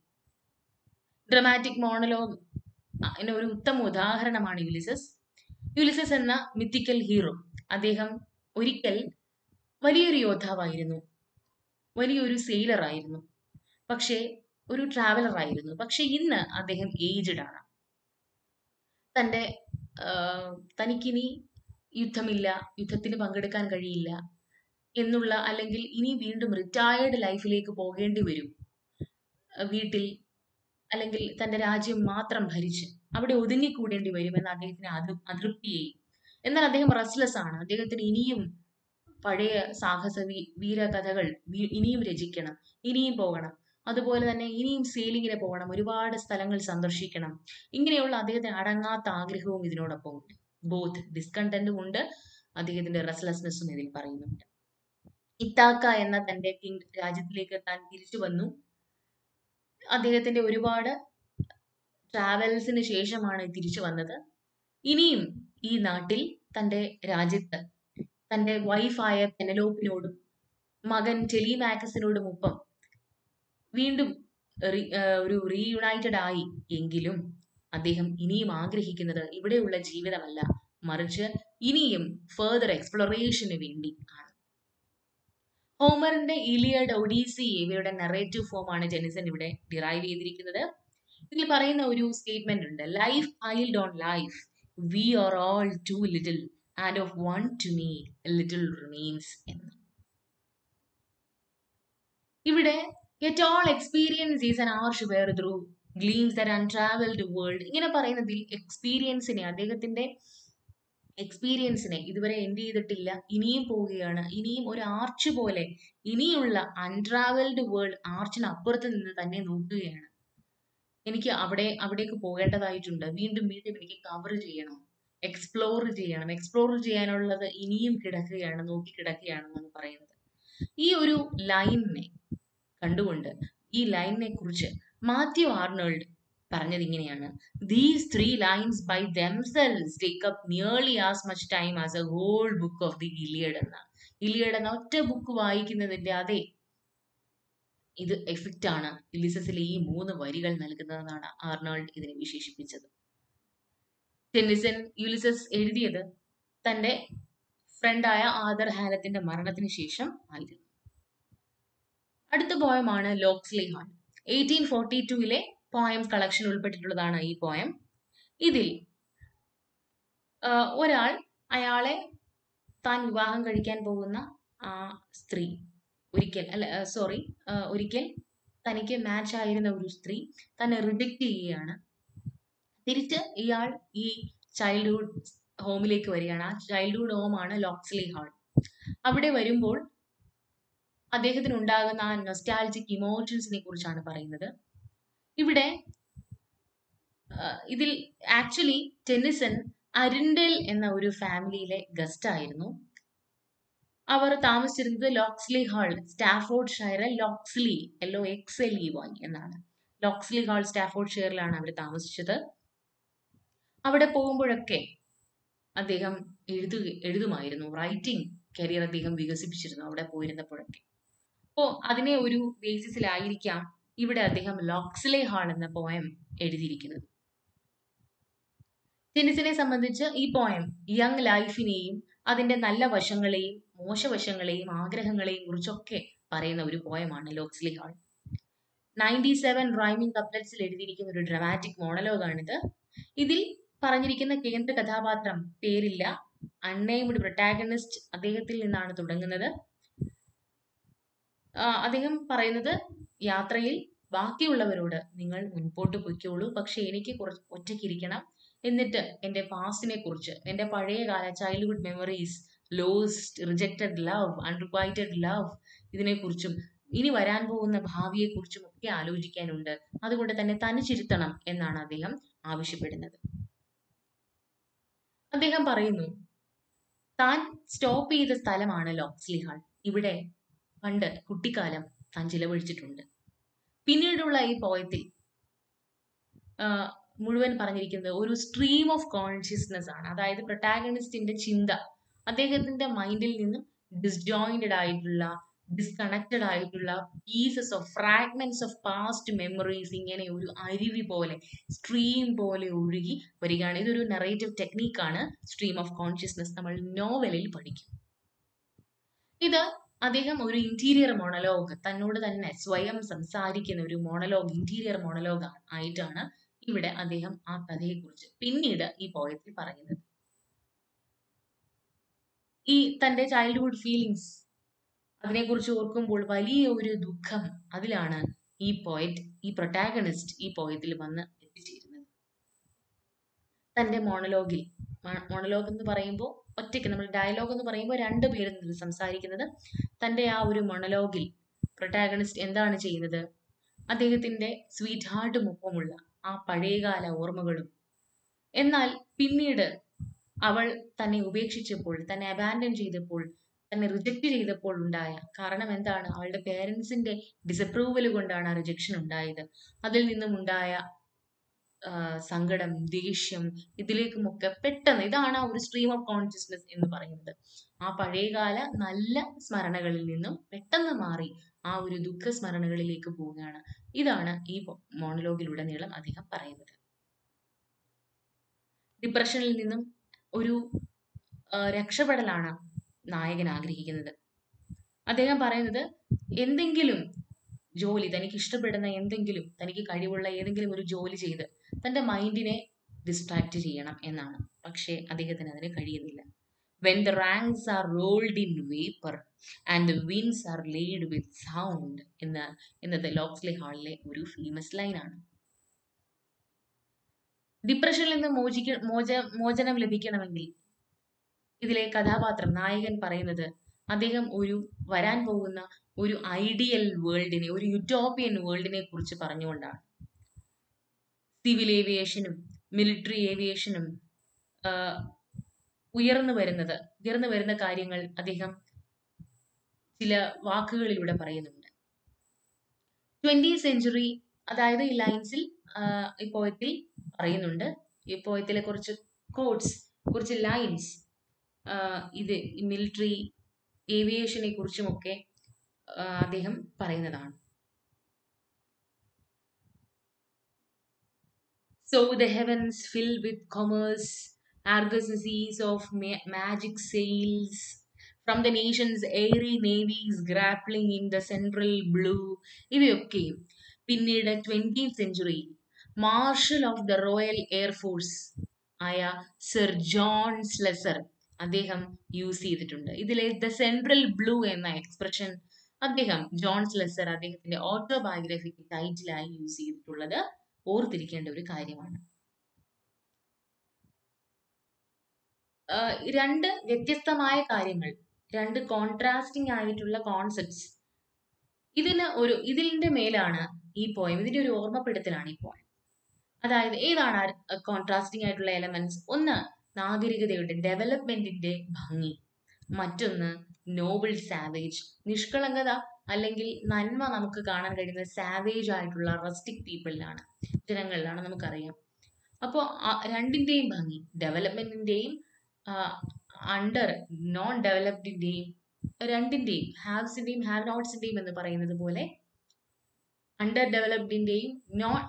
ഡ്രമാറ്റിക് മോണലോഗ് ഒരു ഉത്തമ ഉദാഹരണമാണ് യൂലിസസ്. യൂലിസസ് എന്ന മിത്തിക്കൽ ഹീറോ, അദ്ദേഹം ഒരിക്കൽ വലിയൊരു യോദ്ധാവായിരുന്നു, വലിയൊരു സെയിലറായിരുന്നു, പക്ഷേ ഒരു ട്രാവലറായിരുന്നു. പക്ഷെ ഇന്ന് അദ്ദേഹം ഏജ്ഡ് ആണ്. തനിക്കിനി യുദ്ധമില്ല, യുദ്ധത്തിന് പങ്കെടുക്കാൻ കഴിയില്ല എന്നുള്ള, അല്ലെങ്കിൽ ഇനി വീണ്ടും റിട്ടയേർഡ് ലൈഫിലേക്ക് പോകേണ്ടി വരും, വീട്ടിൽ അല്ലെങ്കിൽ തൻ്റെ രാജ്യം മാത്രം ഭരിച്ച് അവിടെ ഒതുങ്ങിക്കൂടേണ്ടി വരും എന്ന അദ്ദേഹത്തിന് അതൃപ്തിയായി. എന്നാൽ അദ്ദേഹം റെസ്റ്റ്ലെസ് ആണ്. അദ്ദേഹത്തിന് ഇനിയും പഴയ സാഹസ വീരകഥകൾ ഇനിയും രചിക്കണം, ഇനിയും പോകണം, അതുപോലെ തന്നെ ഇനിയും സെയിലിങ്ങിന് പോകണം, ഒരുപാട് സ്ഥലങ്ങൾ സന്ദർശിക്കണം. ഇങ്ങനെയുള്ള അദ്ദേഹത്തിന് അടങ്ങാത്ത ആഗ്രഹവും ഇതിനോടൊപ്പം ഉണ്ട്. ബോത്ത് ഡിസ്കണ്ടന്റും ഉണ്ട്, അദ്ദേഹത്തിന്റെ റെസ്റ്റ്ലെസ്നെസ്സും ഇതിൽ പറയുന്നുണ്ട്. ഇത്താക്ക എന്ന തന്റെ രാജ്യത്തിലേക്ക് താൻ തിരിച്ചു വന്നു. അദ്ദേഹത്തിന്റെ ഒരുപാട് ട്രാവൽസിന് ശേഷമാണ് തിരിച്ചു വന്നത്. ഇനിയും ഈ നാട്ടിൽ തൻ്റെ രാജ്യത്ത് തൻ്റെ വൈഫായ പെനലോപ്പിനോടും മകൻ ടെലിമാക്കസിനോടും ഒപ്പം വീണ്ടും ഒരു റീയുണൈറ്റഡ് ആയി. എങ്കിലും അദ്ദേഹം ഇനിയും ആഗ്രഹിക്കുന്നത് ഇവിടെയുള്ള ജീവിതമല്ല, മറിച്ച് ഇനിയും ഫെർദർ എക്സ്പ്ലോറേഷന് വേണ്ടി ആണ്. ഹോമറിന്റെ ഇലിയഡ്, ഒഡീസി ഇവയുടെ നറേറ്റീവ് ഫോമാണ് ജെനിസൺ ഇവിടെ ഡിറൈവ് ചെയ്തിരിക്കുന്നത്. ഇതിൽ പറയുന്ന ഒരു സ്റ്റേറ്റ്മെന്റ് ഉണ്ട്: life piled on life, we are all too little, and of one to me little remains എന്ന്. ഇവിടെ Yet all experience is an arch where through gleams that untravelled world. ഇങ്ങനെ പറയുന്നതിൽ എക്സ്പീരിയൻസിനെ, അദ്ദേഹത്തിന്റെ എക്സ്പീരിയൻസിനെ, ഇതുവരെ എൻഡ് ചെയ്തിട്ടില്ല, ഇനിയും പോവുകയാണ്, ഇനിയും ഒരു ആർച്ച് പോലെ ഇനിയുള്ള അൺട്രാവൽഡ് വേൾഡ്, ആർച്ചിനപ്പുറത്ത് നിന്ന് തന്നെ നോക്കുകയാണ്. എനിക്ക് അവിടേക്ക് പോകേണ്ടതായിട്ടുണ്ട്, വീണ്ടും വീണ്ടും എനിക്ക് കവർ ചെയ്യണം, എക്സ്പ്ലോർ ചെയ്യാനുള്ളത് ഇനിയും കിടക്കുകയാണ്, നോക്കിക്കിടക്കുകയാണെന്നാണ് പറയുന്നത്. ഈ ഒരു ലൈനിനെ കണ്ടുകൊണ്ട്, ഈ ലൈനിനെ കുറിച്ച് മാത്യു ആർണോൾഡ് പറഞ്ഞത് ഇങ്ങനെയാണ്: these three lines by themselves take up nearly as much time as a whole book of the Iliad എന്ന ഒറ്റ ബുക്ക് വായിക്കുന്നതിന്റെ അതേ ഇത് എഫക്റ്റ് ആണ് യൂലിസസിലെ ഈ 3 വരികൾ നൽകുന്നതെന്നാണ് ആർണോൾഡ് ഇതിനെ വിശേഷിപ്പിച്ചത്. ടെന്നിസൺ യൂലിസസ് എഴുതിയത് തന്റെ ഫ്രണ്ടായ ആർതർ ഹാലത്തിന്റെ മരണത്തിന് ശേഷം ആയിരുന്നു. അടുത്ത പോയമാണ് ലോക്സ്ലി ഹാൾ. 1842 പോയം കളക്ഷൻ ഉൾപ്പെട്ടിട്ടുള്ളതാണ് ഈ പോയം. ഇതിൽ ഒരാൾ, അയാളെ താൻ വിവാഹം കഴിക്കാൻ പോകുന്ന ആ സ്ത്രീ ഒരിക്കൽ തനിക്ക് മാച്ച് ആയിരുന്ന ഒരു സ്ത്രീ തന്നെ റിജക്റ്റ് ചെയ്യുകയാണ്. തിരിച്ച് ഇയാൾ ഈ ചൈൽഡ്ഹുഡ് ഹോമിലേക്ക് വരികയാണ്. ആ ചൈൽഡ്ഹുഡ് ഹോമാണ് ലോക്സ്ലി ഹാൾ. അവിടെ വരുമ്പോൾ അദ്ദേഹത്തിന് ഉണ്ടാകുന്ന ആ നൊസ്റ്റാൾജിക് ഇമോഷൻസിനെ കുറിച്ചാണ് പറയുന്നത് ഇവിടെ. ഇതിൽ ആക്ച്വലി ടെന്നിസൺ അരിൻഡൽ എന്ന ഒരു ഫാമിലിയിലെ ഗസ്റ്റ് ആയിരുന്നു. അവർ താമസിച്ചിരുന്നത് ലോക്സ്ലി ഹാൾ, സ്റ്റാഫോർഡ് ഷയറിലെ ലോക്സ്ലി, LOXLEY എന്നാണ്. ലോക്സ്ലി ഹാൾ സ്റ്റാഫോർഡ് ഷയറിലാണ് അവർ താമസിച്ചത്. അവിടെ പോകുമ്പോഴൊക്കെ അദ്ദേഹം എഴുതുമായിരുന്നു. റൈറ്റിംഗ് കരിയർ അദ്ദേഹം വികസിപ്പിച്ചിരുന്നു അവിടെ പോയിരുന്നപ്പോഴൊക്കെ. അപ്പോൾ അതിനെ ഒരു ബേസിസിലായിരിക്കാം ഇവിടെ അദ്ദേഹം ലോക്സ്ലി ഹാൾ എന്ന പോയം എഴുതിയിരിക്കുന്നത്. ടെന്നിസിനെ സംബന്ധിച്ച് ഈ പോയം യങ് ലൈഫിനെയും അതിന്റെ നല്ല വശങ്ങളെയും മോശവശങ്ങളെയും ആഗ്രഹങ്ങളെയും കുറിച്ചൊക്കെ പറയുന്ന ഒരു പോയമാണ് ലോക്സ്ലി ഹാൾ. 97 റൈമിംഗ് കപ്ലറ്റ്സിൽ എഴുതിയിരിക്കുന്ന ഒരു ഡ്രമാറ്റിക് മോണലോഗാണിത്. ഇതിൽ പറഞ്ഞിരിക്കുന്ന കേന്ദ്ര കഥാപാത്രം പേരില്ല, അൺനെയിംഡ് പ്രൊട്ടാഗണിസ്റ്റ് അദ്ദേഹത്തിൽ നിന്നാണ് തുടങ്ങുന്നത്. അദ്ദേഹം പറയുന്നത്, യാത്രയിൽ ബാക്കിയുള്ളവരോട് നിങ്ങൾ മുൻപോട്ട് പൊയ്ക്കോളൂ, പക്ഷെ എനിക്ക് കുറച്ച് ഒറ്റയ്ക്കിരിക്കണം, എന്നിട്ട് എൻ്റെ പാസ്റ്റിനെ കുറിച്ച്, എൻ്റെ പഴയകാല childhood memories, lost, rejected love, unrequited love, ഇതിനെക്കുറിച്ചും ഇനി വരാൻ പോകുന്ന ഭാവിയെക്കുറിച്ചും ഒക്കെ ആലോചിക്കാനുണ്ട്. അതുകൊണ്ട് തന്നെ തനിച്ചിരുത്തണം എന്നാണ് അദ്ദേഹം ആവശ്യപ്പെടുന്നത്. അദ്ദേഹം പറയുന്നു, താൻ സ്റ്റോപ്പ് ചെയ്ത സ്ഥലമാണ് ലോക്സ്ലി ഹാൾ. ഇവിടെ പണ്ട് കുട്ടിക്കാലം താൻ ചിലവഴിച്ചിട്ടുണ്ട്. പിന്നീടുള്ള ഈ പോയത്തിൽ മുഴുവൻ പറഞ്ഞിരിക്കുന്നത് ഒരു സ്ട്രീം ഓഫ് കോൺഷ്യസ്നെസ് ആണ്. അതായത് പ്രൊട്ടാഗണിസ്റ്റിന്റെ ചിന്ത അദ്ദേഹത്തിന്റെ മൈൻഡിൽ നിന്നും ഡിസ്ജോയിന്റഡ് ആയിട്ടുള്ള, ഡിസ്കണക്റ്റഡ് ആയിട്ടുള്ള pieces of fragments of past memories ഇങ്ങനെ ഒരു അരുവി പോലെ, സ്ട്രീം പോലെ ഒഴുകി വരികയാണ്. ഇതൊരു നറേറ്റീവ് ടെക്നീക്കാണ് സ്ട്രീം ഓഫ് കോൺഷ്യസ്നെസ്. നമ്മൾ നോവലിൽ പഠിക്കും. ഇത് അദ്ദേഹം ഒരു ഇന്റീരിയർ മോണലോഗ്, തന്നോട് തന്നെ സ്വയം സംസാരിക്കുന്ന ഒരു മോണലോഗ്, ഇന്റീരിയർ മോണലോഗ് ആയിട്ടാണ് ഇവിടെ അദ്ദേഹം ആ കഥയെക്കുറിച്ച് പിന്നീട് ഈ പോയത്തിൽ പറയുന്നത്. ഈ തൻ്റെ ചൈൽഡ്ഹുഡ് ഫീലിങ്സ് അതിനെക്കുറിച്ച് ഓർക്കുമ്പോൾ വലിയ ഒരു ദുഃഖം അതിലാണ് ഈ പോയറ്റ്, ഈ പ്രൊട്ടാഗണിസ്റ്റ് ഈ പോയത്തിൽ വന്ന് എത്തിച്ചേരുന്നത്. തൻ്റെ മോണലോഗിൽ, മോണലോഗ് എന്ന് പറയുമ്പോൾ ഒറ്റയ്ക്ക്, നമ്മൾ ഡയലോഗ് എന്ന് പറയുമ്പോൾ രണ്ടു പേരും സംസാരിക്കുന്നത്, തൻ്റെ ആ ഒരു മോണലോഗിൽ പ്രൊട്ടാഗണിസ്റ്റ് എന്താണ് ചെയ്യുന്നത്? അദ്ദേഹത്തിൻ്റെ സ്വീറ്റ് ഹാർട്ടുമൊപ്പമുള്ള ആ പഴയകാല ഓർമ്മകളും, എന്നാൽ പിന്നീട് അവൾ തന്നെ ഉപേക്ഷിച്ചപ്പോൾ, തന്നെ അബാൻഡൻ ചെയ്തപ്പോൾ, തന്നെ റിജക്ട് ചെയ്തപ്പോൾ ഉണ്ടായ കാരണം എന്താണ്? അവളുടെ പേരൻസിന്റെ ഡിസപ്രൂവൽ കൊണ്ടാണ് ആ റിജക്ഷൻ ഉണ്ടായത്. അതിൽ നിന്നും ഉണ്ടായ സങ്കടം, ദേഷ്യം, ഇതിലേക്കുമൊക്കെ പെട്ടെന്ന്, ഇതാണ് ആ ഒരു സ്ട്രീം ഓഫ് കോൺഷ്യസ്നെസ് എന്ന് പറയുന്നത്. ആ പഴയകാല നല്ല സ്മരണകളിൽ നിന്നും പെട്ടെന്ന് മാറി ആ ഒരു ദുഃഖ സ്മരണകളിലേക്ക് പോവുകയാണ്. ഇതാണ് ഈ മോണലോഗിലുടനീളം അദ്ദേഹം പറയുന്നത്. ഡിപ്രഷനിൽ നിന്നും ഒരു രക്ഷപ്പെടലാണ് നായകൻ ആഗ്രഹിക്കുന്നത്. അദ്ദേഹം പറയുന്നത്, എന്തെങ്കിലും ജോലി, തനിക്ക് ഇഷ്ടപ്പെടുന്ന എന്തെങ്കിലും, തനിക്ക് കഴിവുള്ള ഏതെങ്കിലും ഒരു ജോലി ചെയ്ത് തൻ്റെ മൈൻഡിനെ ഡിസ്ട്രാക്ട് ചെയ്യണം എന്നാണ്. പക്ഷേ അദ്ദേഹത്തിന് അതിന് കഴിയുന്നില്ല. When the ranks are rolled in vapor and the winds are laid with sound എന്നത് ലോക്സ്ലി ഹാളിലെ ഒരു ഫേമസ് ലൈനാണ്. ഡിപ്രഷനിൽ നിന്ന് മോചനം ലഭിക്കണമെങ്കിൽ ഇതിലെ കഥാപാത്രം നായകൻ പറയുന്നത്, അദ്ദേഹം ഒരു വരാൻ പോകുന്ന ഒരു ഐഡിയൽ വേൾഡിനെ, ഒരു യുട്ടോപ്പിയൻ വേൾഡിനെ കുറിച്ച് പറഞ്ഞുകൊണ്ടാണ്. സിവിൽ ഏവിയേഷനും മിലിറ്ററി ഏവിയേഷനും ഉയർന്നു വരുന്ന കാര്യങ്ങൾ അദ്ദേഹം ചില വാക്കുകളിലൂടെ പറയുന്നുണ്ട്. 20th century, അതായത് ഈ ലൈൻസിൽ ഈ പോയത്തിൽ പറയുന്നുണ്ട്. ഈ പോയത്തിലെ കുറച്ച് കോട്ട്സ്, കുറച്ച് ലൈൻസ് ഇത് മിലിറ്ററി ഏവിയേഷനെ കുറിച്ചുമൊക്കെ അദ്ദേഹം പറയുന്നതാണ്. So the heavens filled with commerce, argosies of magic sails from the nation's airy navies grappling in the central blue. ഇവയൊക്കെ പിന്നീട് 20th century Marshal of the Royal Air Force ആയ സർ ജോൺ സ്ലെസർ അദ്ദേഹം use ചെയ്തിട്ടുണ്ട്. ഇതിലെ the central blue എന്ന expression അദ്ദേഹം, John Slessor, അദ്ദേഹത്തിന്റെ autobiographical ടൈറ്റിലായി use ചെയ്തിട്ടുള്ളത് ഓർത്തിരിക്കേണ്ട ഒരു കാര്യമാണ്. രണ്ട് വ്യത്യസ്തമായ കാര്യങ്ങൾ, രണ്ട് കോൺട്രാസ്റ്റിംഗ് ആയിട്ടുള്ള കോൺസെപ്റ്റ്സ്, ഇതിന്റെ മേലാണ് ഈ പോയം, ഇതിന്റെ ഒരു ഓർമ്മപ്പെടുത്തലാണ് ഈ പോയം. അതായത് ഏതാണ് കോൺട്രാസ്റ്റിംഗ് ആയിട്ടുള്ള എലമെന്റ്സ്? ഒന്ന് നാഗരികതയുടെ ഡെവലപ്മെന്റിന്റെ ഭംഗി, മറ്റൊന്ന് നോബിൾ സാവേജ്, നിഷ്കളങ്കത അല്ലെങ്കിൽ നന്മ നമുക്ക് കാണാൻ കഴിയുന്ന സാവേജ് ആയിട്ടുള്ള റസ്റ്റിക് പീപ്പിളിലാണ്, ജനങ്ങളിലാണ്, നമുക്കറിയാം. അപ്പോൾ രണ്ടിന്റെയും ഭംഗി, ഡെവലപ്മെന്റിന്റെയും അണ്ടർ നോൺ ഡെവലപ്ഡിന്റെയും രണ്ടിന്റെയും, ഹാവ്സിന്റെയും ഹാവ് നോട്ട്സിന്റെയും എന്ന് പറയുന്നത് പോലെ അണ്ടർ ഡെവലപ്ഡിന്റെയും നോൺ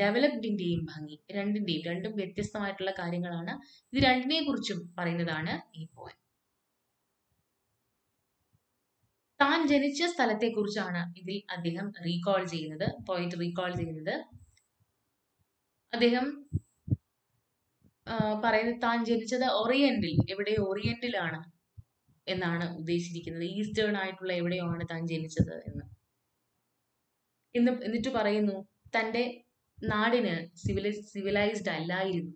ഡെവലപ്ഡിന്റെയും ഭംഗി, രണ്ടും വ്യത്യസ്തമായിട്ടുള്ള കാര്യങ്ങളാണ്. ഇത് രണ്ടിനെ കുറിച്ചും പറയുന്നതാണ് ഈ പോയം. താൻ ജനിച്ച സ്ഥലത്തെ കുറിച്ചാണ് ഇതിൽ അദ്ദേഹം പോയിറ്റ് റീകാൾ ചെയ്യുന്നത്. അദ്ദേഹം പറയുന്നത് താൻ ജനിച്ചത് ഓറിയന്റിൽ, എവിടെ ഓറിയന്റിലാണ് എന്നാണ് ഉദ്ദേശിച്ചിരിക്കുന്നത്. ഈസ്റ്റേൺ ആയിട്ടുള്ള എവിടെയോ ആണ് താൻ ജനിച്ചത് എന്ന് എന്നിട്ട് പറയുന്നു, തൻ്റെ നാടിന് സിവിലൈസ്ഡ് അല്ലായിരുന്നു,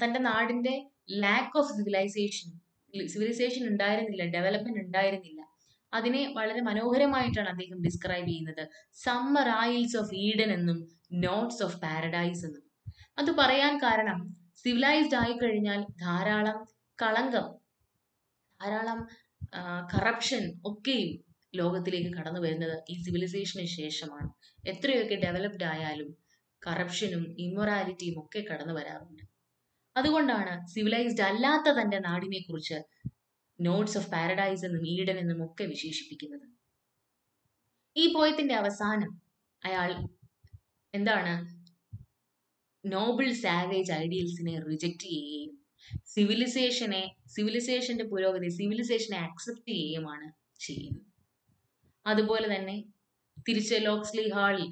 തൻ്റെ നാടിന്റെ ലാക്ക് ഓഫ് സിവിലൈസേഷൻ ഉണ്ടായിരുന്നില്ല, ഡെവലപ്മെന്റ് ഉണ്ടായിരുന്നില്ല. അതിനെ വളരെ മനോഹരമായിട്ടാണ് അദ്ദേഹം ഡിസ്ക്രൈബ് ചെയ്യുന്നത്. സമ്മർ ഐൽസ് ഓഫ് ഈഡൻ എന്നും നോട്ട്സ് ഓഫ് പാരഡൈസ് എന്നും. അത് പറയാൻ കാരണം സിവിലൈസ്ഡ് ആയി കഴിഞ്ഞാൽ ധാരാളം കളങ്കം, ധാരാളം കറപ്ഷൻ ഒക്കെയും ലോകത്തിലേക്ക് കടന്നു വരുന്നത് ഈ സിവിലൈസേഷന് ശേഷമാണ്. എത്രയൊക്കെ ഡെവലപ്ഡ് ആയാലും കറപ്ഷനും ഇമ്മൊറാലിറ്റിയും ഒക്കെ കടന്നു വരാറുണ്ട്. അതുകൊണ്ടാണ് സിവിലൈസ്ഡ് അല്ലാത്ത തൻ്റെ നാടിനെ കുറിച്ച് നോട്ട്സ് ഓഫ് പാരഡൈസ് എന്നും ഈഡൻ എന്നും ഒക്കെ വിശേഷിപ്പിക്കുന്നത്. ഈ പോയത്തിന്റെ അവസാനം അയാൾ എന്താണ്, നോബിൾ സാവേജ് ഐഡിയൽസിനെ റിജക്റ്റ് ചെയ്യുകയും സിവിലൈസേഷന്റെ പുരോഗതി, സിവിലൈസേഷനെ ആക്സെപ്റ്റ് ചെയ്യുകയുമാണ് ചെയ്യുന്നത്. അതുപോലെ തന്നെ തിരിച്ച് ലോക്സ്ലി ഹാളിൽ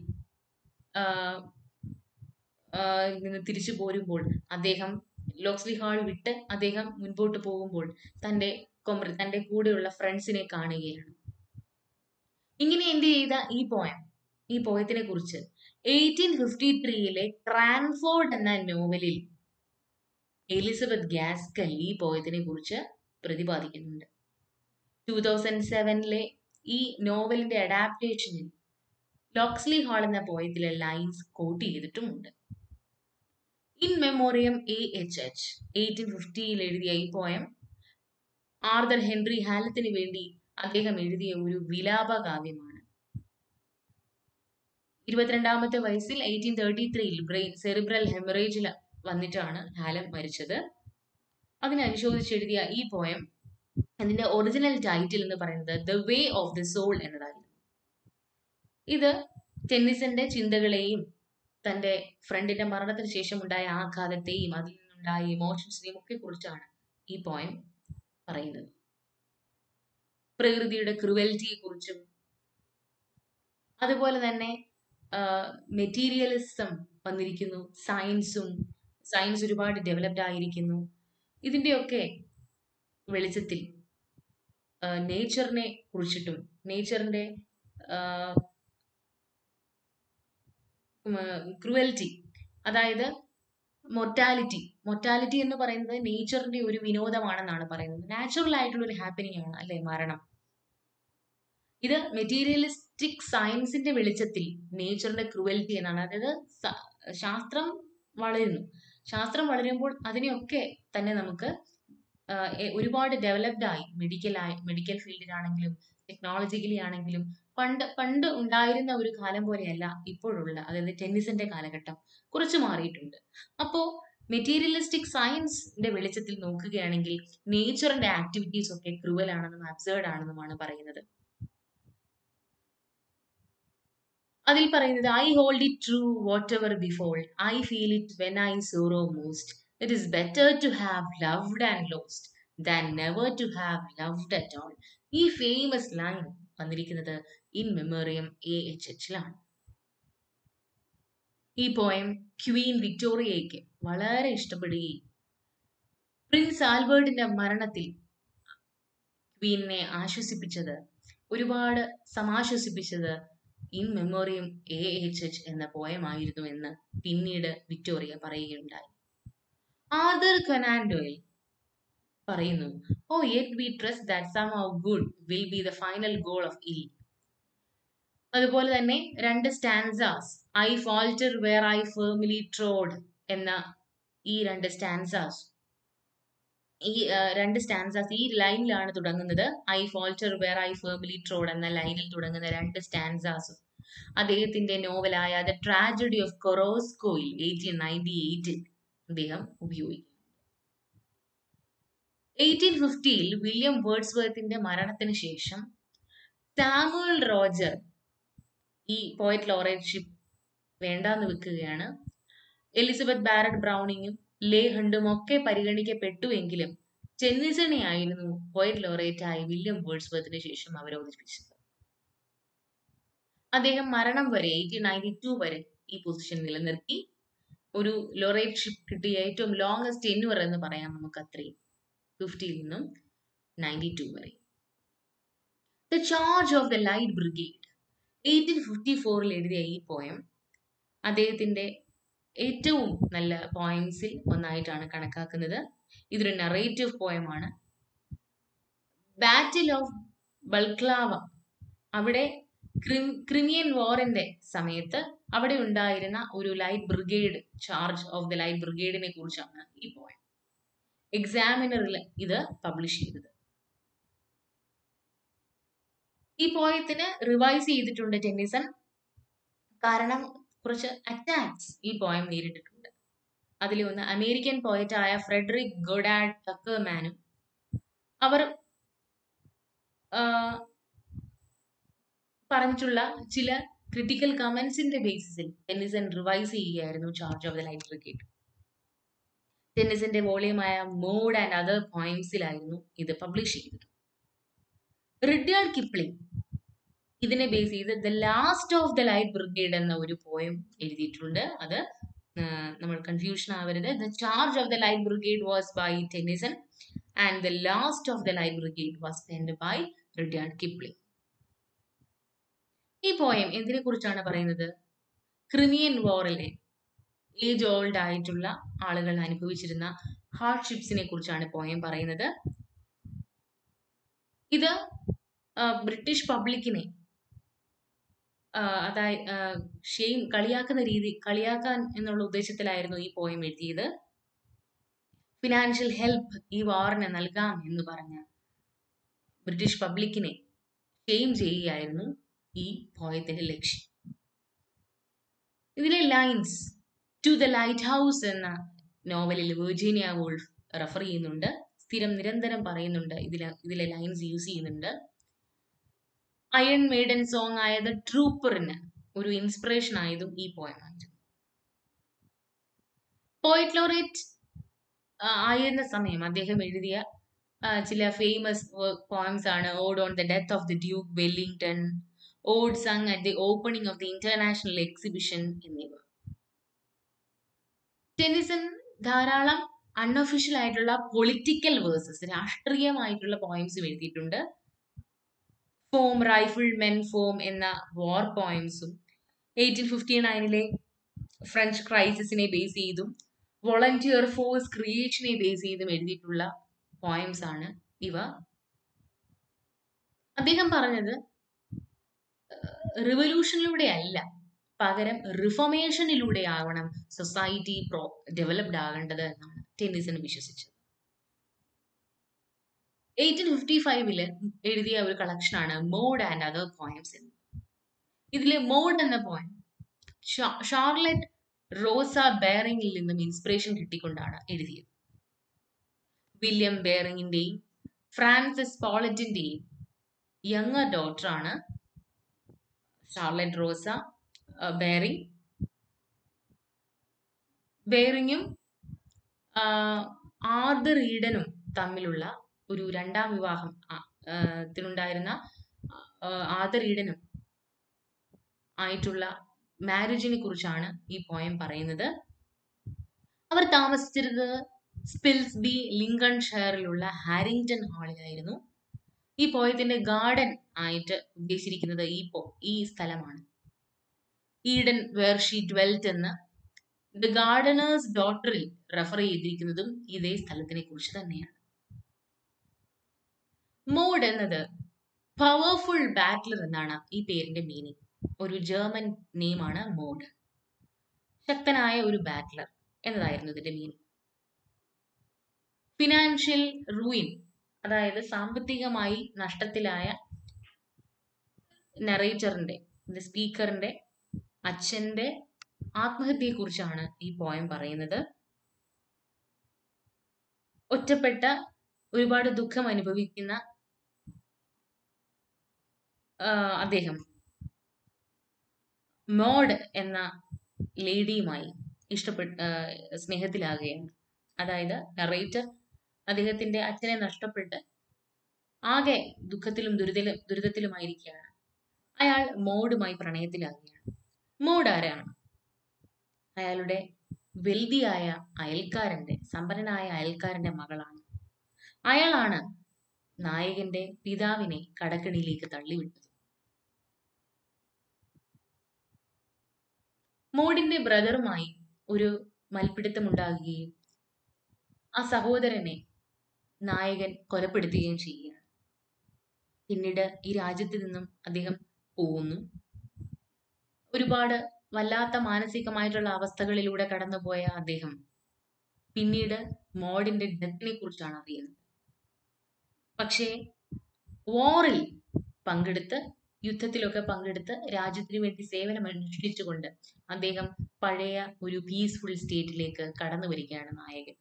തിരിച്ചു പോരുമ്പോൾ അദ്ദേഹം ലോക്സ്ലി ഹാൾ വിട്ട് അദ്ദേഹം മുൻപോട്ട് പോകുമ്പോൾ തൻ്റെ കൂടെയുള്ള ഫ്രണ്ട്സിനെ കാണുകയാണ്. ഇങ്ങനെ എന്ത് ചെയ്ത ഈ പോയത്തിനെ കുറിച്ച് 1853 ക്രാൻഫോർഡ് എന്ന നോവലിൽ എലിസബത്ത് ഗാസ്കൽ ഈ പോയത്തിനെ കുറിച്ച് പ്രതിപാദിക്കുന്നുണ്ട്. 2007 ഈ നോവലിന്റെ അഡാപ്റ്റേഷനിൽ ലോക്സ്ലി ഹാൾ എന്ന പോയത്തിലെ ലൈൻസ് കോട്ട് ചെയ്തിട്ടുമുണ്ട്. In Memoriam A.H.H. 1850 എഴുതിയ ഈ പോയം ആർതർ ഹെൻറി ഹാലത്തിന് വേണ്ടി അദ്ദേഹം എഴുതിയ ഒരു വിലാപ കാവ്യമാണ്. 22-ാമത്തെ വയസ്സിൽ 1833 ബ്രെയിൻ സെറിബ്രൽ ഹെമറേജിൽ വന്നിട്ടാണ് ഹാലം മരിച്ചത്. അതിനനുശോധിച്ചെഴുതിയ ഈ പോയം അതിന്റെ ഒറിജിനൽ ടൈറ്റിൽ എന്ന് പറയുന്നത് the way of the soul എന്നതായിരുന്നു. ഇത് ടെന്നിസിന്റെ ചിന്തകളെയും തന്റെ ഫ്രണ്ടിന്റെ മരണത്തിന് ശേഷം ഉണ്ടായ ആഘാതത്തെയും അതിൽ നിന്നുണ്ടായ ഇമോഷൻസിനെയും ഒക്കെ കുറിച്ചാണ് ഈ പോയം പറയുന്നത്. പ്രകൃതിയുടെ ക്രൂവൽറ്റിയെ കുറിച്ചും അതുപോലെ തന്നെ മെറ്റീരിയലിസം വന്നിരിക്കുന്നു, സയൻസ് ഒരുപാട് ഡെവലപ്ഡ് ആയിരിക്കുന്നു, ഇതിന്റെയൊക്കെ വെളിച്ചത്തിൽ നേച്ചറിനെ കുറിച്ചിട്ടും നേച്ചറിന്റെ ക്രൂവൽറ്റി, അതായത് മൊർട്ടാലിറ്റി എന്ന് പറയുന്നത് നേച്ചറിന്റെ ഒരു വിനോദമാണെന്നാണ് പറയുന്നത്. നാച്ചുറൽ ആയിട്ടുള്ള ഒരു ഹാപ്പനിങ് ആണ് അല്ലെ മരണം. ഇത് മെറ്റീരിയലിസ്റ്റിക് സയൻസിന്റെ വെളിച്ചത്തിൽ നേച്ചറിന്റെ ക്രൂവൽറ്റി എന്നാണ്, അതായത് ശാസ്ത്രം വളരുന്നു, ശാസ്ത്രം വളരുമ്പോൾ അതിനെയൊക്കെ തന്നെ നമുക്ക് ഒരുപാട് ഡെവലപ്ഡ് ആയി മെഡിക്കൽ ഫീൽഡിലാണെങ്കിലും ടെക്നോളജിക്കലി ആണെങ്കിലും പണ്ട് ഉണ്ടായിരുന്ന ഒരു കാലം പോലെയല്ല ഇപ്പോഴുള്ള, അതായത് ടെന്നിസിന്റെ കാലഘട്ടം കുറച്ച് മാറിയിട്ടുണ്ട്. അപ്പോ മെറ്റീരിയലിസ്റ്റിക് സയൻസിന്റെ വെളിച്ചത്തിൽ നോക്കുകയാണെങ്കിൽ നേച്ചറിന്റെ ആക്ടിവിറ്റീസ് ഒക്കെ ക്രൂവൽ ആണെന്നും അബ്സേർഡ് ആണെന്നുമാണ് പറയുന്നത്. അതിൽ പറയുന്നത് I hold it true what ever befall I feel it when I sorrow most it is better to have loved and lost than never to have loved at all. ഈ famous line വന്നിരിക്കുന്നത് in Memoriam A.H.H. ലാണ്. ഈ poem Queen വിക്ടോറിയയ്ക്ക് വളരെ ഇഷ്ടപ്പെടുകയും Prince ആൽബർട്ടിന്റെ മരണത്തിൽ ക്വീനെ ഒരുപാട് സമാശ്വസിപ്പിച്ചത് in Memoriam A.H.H. എന്ന പോയമായിരുന്നു എന്ന് പിന്നീട് വിക്ടോറിയ പറയുകയുണ്ടായി. ആർതർ കനാൻ ഡോയിൽ പറയുന്നു, oh yet we trust that some of good will be the final goal of ill. അതുപോലെ തന്നെ 2 stanzas I falter where I firmly trod എന്ന ഈ 2 സ്റ്റാൻസാസ് ഈ ലൈനിലാണ് തുടങ്ങുന്നത്. I falter where I firmly trod എന്ന ലൈനിൽ തുടങ്ങുന്ന 2 സ്റ്റാൻസാസും അദ്ദേഹത്തിന്റെ നോവലായ ദ ട്രാജഡി ഓഫ് കൊറോസ്കോയിൽ 1898 അദ്ദേഹം ഉപയോഗിക്കുന്നു. 1850 വില്യം വേർഡ്സ്വർത്തിന്റെ മരണത്തിന് ശേഷം സാമുവൽ റോജർ ഈ പോയറ്റ് ലോറേറ്റ്ഷിപ്പ് വേണ്ടാന്ന് വെക്കുകയാണ്. എലിസബത്ത് ബാരറ്റ് ബ്രൗണിങ്ങും ലേ ഹണ്ടും ഒക്കെ പരിഗണിക്കപ്പെട്ടു എങ്കിലും ടെന്നിസനെ ആയിരുന്നു പോയറ്റ് ലോറേറ്റായി വില്യം വേർഡ്സ്വർത്തിന് ശേഷം അവരോധിപ്പിച്ചത്. അദ്ദേഹം മരണം വരെ 1892 വരെ ഈ പൊസിഷൻ നിലനിർത്തി. ഒരു ലോറേറ്റ്ഷിപ്പ് കിട്ടിയ ഏറ്റവും ലോങ്സ്റ്റ് ടെന്യൂർ എന്ന് പറയാം നമുക്ക്, അത്രയും 50 നിന്നും 92 വരെ. The charge of the light Brigade 1854 എഴുതിയ ഈ പോയം അദ്ദേഹത്തിന്റെ ഏറ്റവും നല്ല പോയംസിൽ ഒന്നായിട്ടാണ് കണക്കാക്കുന്നത്. ഇതൊരു നറേറ്റീവ് പോയമാണ്. ബാറ്റിൽ ഓഫ് ബൾക്ലാവ. അവിടെ ക്രിമിയൻ വാറിന്റെ സമയത്ത് അവിടെ ഉണ്ടായിരുന്ന ഒരു light brigade, charge of the light ബ്രിഗേഡിനെ കുറിച്ചാണ് ഈ പോയം. എക്സാമിനറിൽ ഇത് പബ്ലിഷ് ചെയ്തത്. ഈ പോയത്തിന് റിവൈസ് ചെയ്തിട്ടുണ്ട് ടെന്നിസൺ, കാരണം കുറച്ച് അറ്റാക്സ് ഈ പോയം നേരിട്ടിട്ടുണ്ട്. അതിലൊന്ന് അമേരിക്കൻ പോയറ്റായ ഫ്രെഡറിക് ഗോഡാഡ് ടക്കർമാനും. അവർ പറഞ്ഞിട്ടുള്ള ചില ക്രിട്ടിക്കൽ കമന്റ്സിന്റെ ബേസിസിൽ ടെന്നിസൺ റിവൈസ് ചെയ്യുകയായിരുന്നു charge of the light brigade. ടെന്നിസന്റെ വോളിയമായ മോഡ് ആൻഡ് അതർ പോയിംസിലായിരുന്നു ഇത് പബ്ലിഷ് ചെയ്തത്. റിഡ്യാർഡ് കിപ്ലിംഗ് ഇതിനെ ബേസ് ചെയ്ത് the last of the light brigade എന്ന ഒരു പോയം എഴുതിയിട്ടുണ്ട്. അത് നമ്മൾ കൺഫ്യൂഷൻ ആവരുത്. The charge of the light brigade was by Tennyson and the last of the light brigade was penned by Rudyard Kipling. ഈ poem എന്തിനെ കുറിച്ചാണ് പറയുന്നത്? ക്രിമിയൻ വാറിലെ ഏജ് ഓൾഡ് ആയിട്ടുള്ള ആളുകൾ അനുഭവിച്ചിരുന്ന ഹാർഡ്ഷിപ്സിനെ കുറിച്ചാണ് പോയം പറയുന്നത്. ഇത് ബ്രിട്ടീഷ് പബ്ലിക്കിനെ, അതായത് ഷെയിം, കളിയാക്കാൻ എന്നുള്ള ഉദ്ദേശത്തിലായിരുന്നു ഈ പോയം എഴുതിയത്. ഫിനാൻഷ്യൽ ഹെൽപ്പ് ഈ വാറിന് നൽകാം എന്ന് പറഞ്ഞ ബ്രിട്ടീഷ് പബ്ലിക്കിനെ ഷെയിം ചെയ്യുകയായിരുന്നു ഈ പോയത്തിന്റെ ലക്ഷ്യം. ഇതിലെ lines to the light house എന്ന നോവലിൽ വിർജീനിയ വൂൾഫ് റെഫർ ചെയ്യുന്നുണ്ട്. സ്ഥിരം നിരന്തരം പറയുന്നുണ്ട്, ഇതിലെ ലൈൻസ് യൂസ് ചെയ്യുന്നുണ്ട്. അയൺ മെയ്ഡൻ സോങ് ആയ ദ ട്രൂപ്പറിന് ഒരു ഇൻസ്പിറേഷൻ ആയതും ഈ പോയമാണ്. പോയറ്റ് ലോറേറ്റ് ആയിരുന്ന സമയം അദ്ദേഹം എഴുതിയ ചില ഫേമസ് പോയംസ് ആണ് odd on the death of the Duke Wellington, odd sung at the opening of the international exhibition എന്നിവ. ടെന്നിസൺ ധാരാളം അൺഒഫീഷ്യൽ ആയിട്ടുള്ള പൊളിറ്റിക്കൽ വേഴ്സസ്, രാഷ്ട്രീയമായിട്ടുള്ള പോയിംസും എഴുതിയിട്ടുണ്ട്. ഫോം, റൈഫിൾ മെൻ ഫോം എന്ന വാർ പോയിംസും 1859 ഫ്രഞ്ച് ക്രൈസിസിനെ ബേസ് ചെയ്തും വോളണ്ടിയർ ഫോഴ്സ് ക്രിയേഷനെ ബേസ് ചെയ്തും എഴുതിയിട്ടുള്ള പോയിംസ് ആണ് ഇവ. അദ്ദേഹം പറഞ്ഞത് റിവല്യൂഷനിലൂടെ അല്ല, പകരം റിഫോർമേഷനിലൂടെ ആവണം സൊസൈറ്റി ഡെവലപ്ഡ് ആകേണ്ടത് എന്നാണ് ടെന്നിസൺ വിശ്വസിച്ചത്. 1855 എഴുതിയ ഒരു കളക്ഷനാണ് മോഡ് ആൻഡ് അതർ പോയംസ് എന്ന്. ഇതിലെ മോഡ് എന്ന പോയം ഷാർലറ്റ് റോസ ബെയറിംഗിൽ നിന്നും ഇൻസ്പിറേഷൻ കിട്ടിക്കൊണ്ടാണ് എഴുതിയത്. വില്യം ബെയറിംഗിന്റെയും ഫ്രാൻസിസ് പോളറ്റിന്റെയും യങ്ങർ ഡോട്ടറാണ് ഷാർലറ്റ് റോസ ബെയറിംഗ്. ബെയറിംഗും ആർതർ ഈഡനും തമ്മിലുള്ള ഒരു രണ്ടാം വിവാഹം ത്തിലുണ്ടായിരുന്ന ആർതർ ഈഡനും ആയിട്ടുള്ള മാരേജിനെ കുറിച്ചാണ് ഈ പോയം പറയുന്നത്. അവർ താമസിച്ചിരുന്നത് സ്പിൽസ്ബി, ലിങ്കൺ ഷെയറിലുള്ള ഹാരിംഗ്ടൺ ഹാളിലായിരുന്നു. ഈ പോയത്തിന്റെ ഗാർഡൻ ആയിട്ട് ഉദ്ദേശിച്ചിരിക്കുന്നത് ഈ സ്ഥലമാണ്, ഈഡൻ വേർ ഷീ ഡ്വെൽറ്റ് എന്ന് ദ ഗാർഡനേഴ്സ് ഡോട്ടറിൽ റെഫർ ചെയ്തിരിക്കുന്നതും ഇതേ സ്ഥലത്തിനെ കുറിച്ച് തന്നെയാണ്. മോഡ് എന്നത് പവർഫുൾ ബാറ്റ്ലർ എന്നാണ് ഈ പേരിന്റെ മീനിങ്. ഒരു ജർമ്മൻ നെയിമാണ് മോഡ്. ശക്തനായ ഒരു ബാറ്റ്ലർ എന്നതായിരുന്നു ഇതിന്റെ മീനിങ്. ഫിനാൻഷ്യൽ റൂയിൻ, അതായത് സാമ്പത്തികമായി നഷ്ടത്തിലായ നറേറ്ററിന്റെ, സ്പീക്കറിന്റെ അച്ഛന്റെ ആത്മഹത്യയെക്കുറിച്ചാണ് ഈ പോയം പറയുന്നത്. ഒറ്റപ്പെട്ട, ഒരുപാട് ദുഃഖം അനുഭവിക്കുന്ന അദ്ദേഹം മോഡ് എന്ന ലേഡിയുമായി സ്നേഹത്തിലാകുകയാണ്. അതായത് നറേറ്റർ അദ്ദേഹത്തിന്റെ അച്ഛനെ നഷ്ടപ്പെട്ട് ആകെ ദുഃഖത്തിലും ദുരിതത്തിലുമായിരിക്കുകയാണ്. അയാൾ മോഡുമായി പ്രണയത്തിലാകുകയാണ്. മോഡ് ആരാണ്? അയാളുടെ വെൽദിയായ അയൽക്കാരന്റെ, സമ്പന്നനായ അയൽക്കാരന്റെ മകളാണ്. അയാളാണ് നായകന്റെ പിതാവിനെ കടക്കണിയിലേക്ക് തള്ളിവിട്ടത്. മോഡിന്റെ ബ്രദറുമായി ഒരു മൽപ്പിടുത്തമുണ്ടാകുകയും ആ സഹോദരനെ നായകൻ കൊലപ്പെടുത്തുകയും ചെയ്യുകയാണ്. പിന്നീട് ഈ രാജ്യത്ത് നിന്നും അദ്ദേഹം പോകുന്നു. ഒരുപാട് വല്ലാത്ത മാനസികമായിട്ടുള്ള അവസ്ഥകളിലൂടെ കടന്നുപോയ അദ്ദേഹം പിന്നീട് മോഡിന്റെ ഡെത്തിനെ കുറിച്ചാണ് അറിയുന്നത്. പക്ഷേ വാറിൽ പങ്കെടുത്ത്, യുദ്ധത്തിലൊക്കെ പങ്കെടുത്ത് രാജ്യത്തിനു വേണ്ടി സേവനമനുഷ്ഠിച്ചുകൊണ്ട് അദ്ദേഹം പഴയ ഒരു പീസ്ഫുൾ സ്റ്റേറ്റിലേക്ക് കടന്നു വരികയാണ് നായകൻ.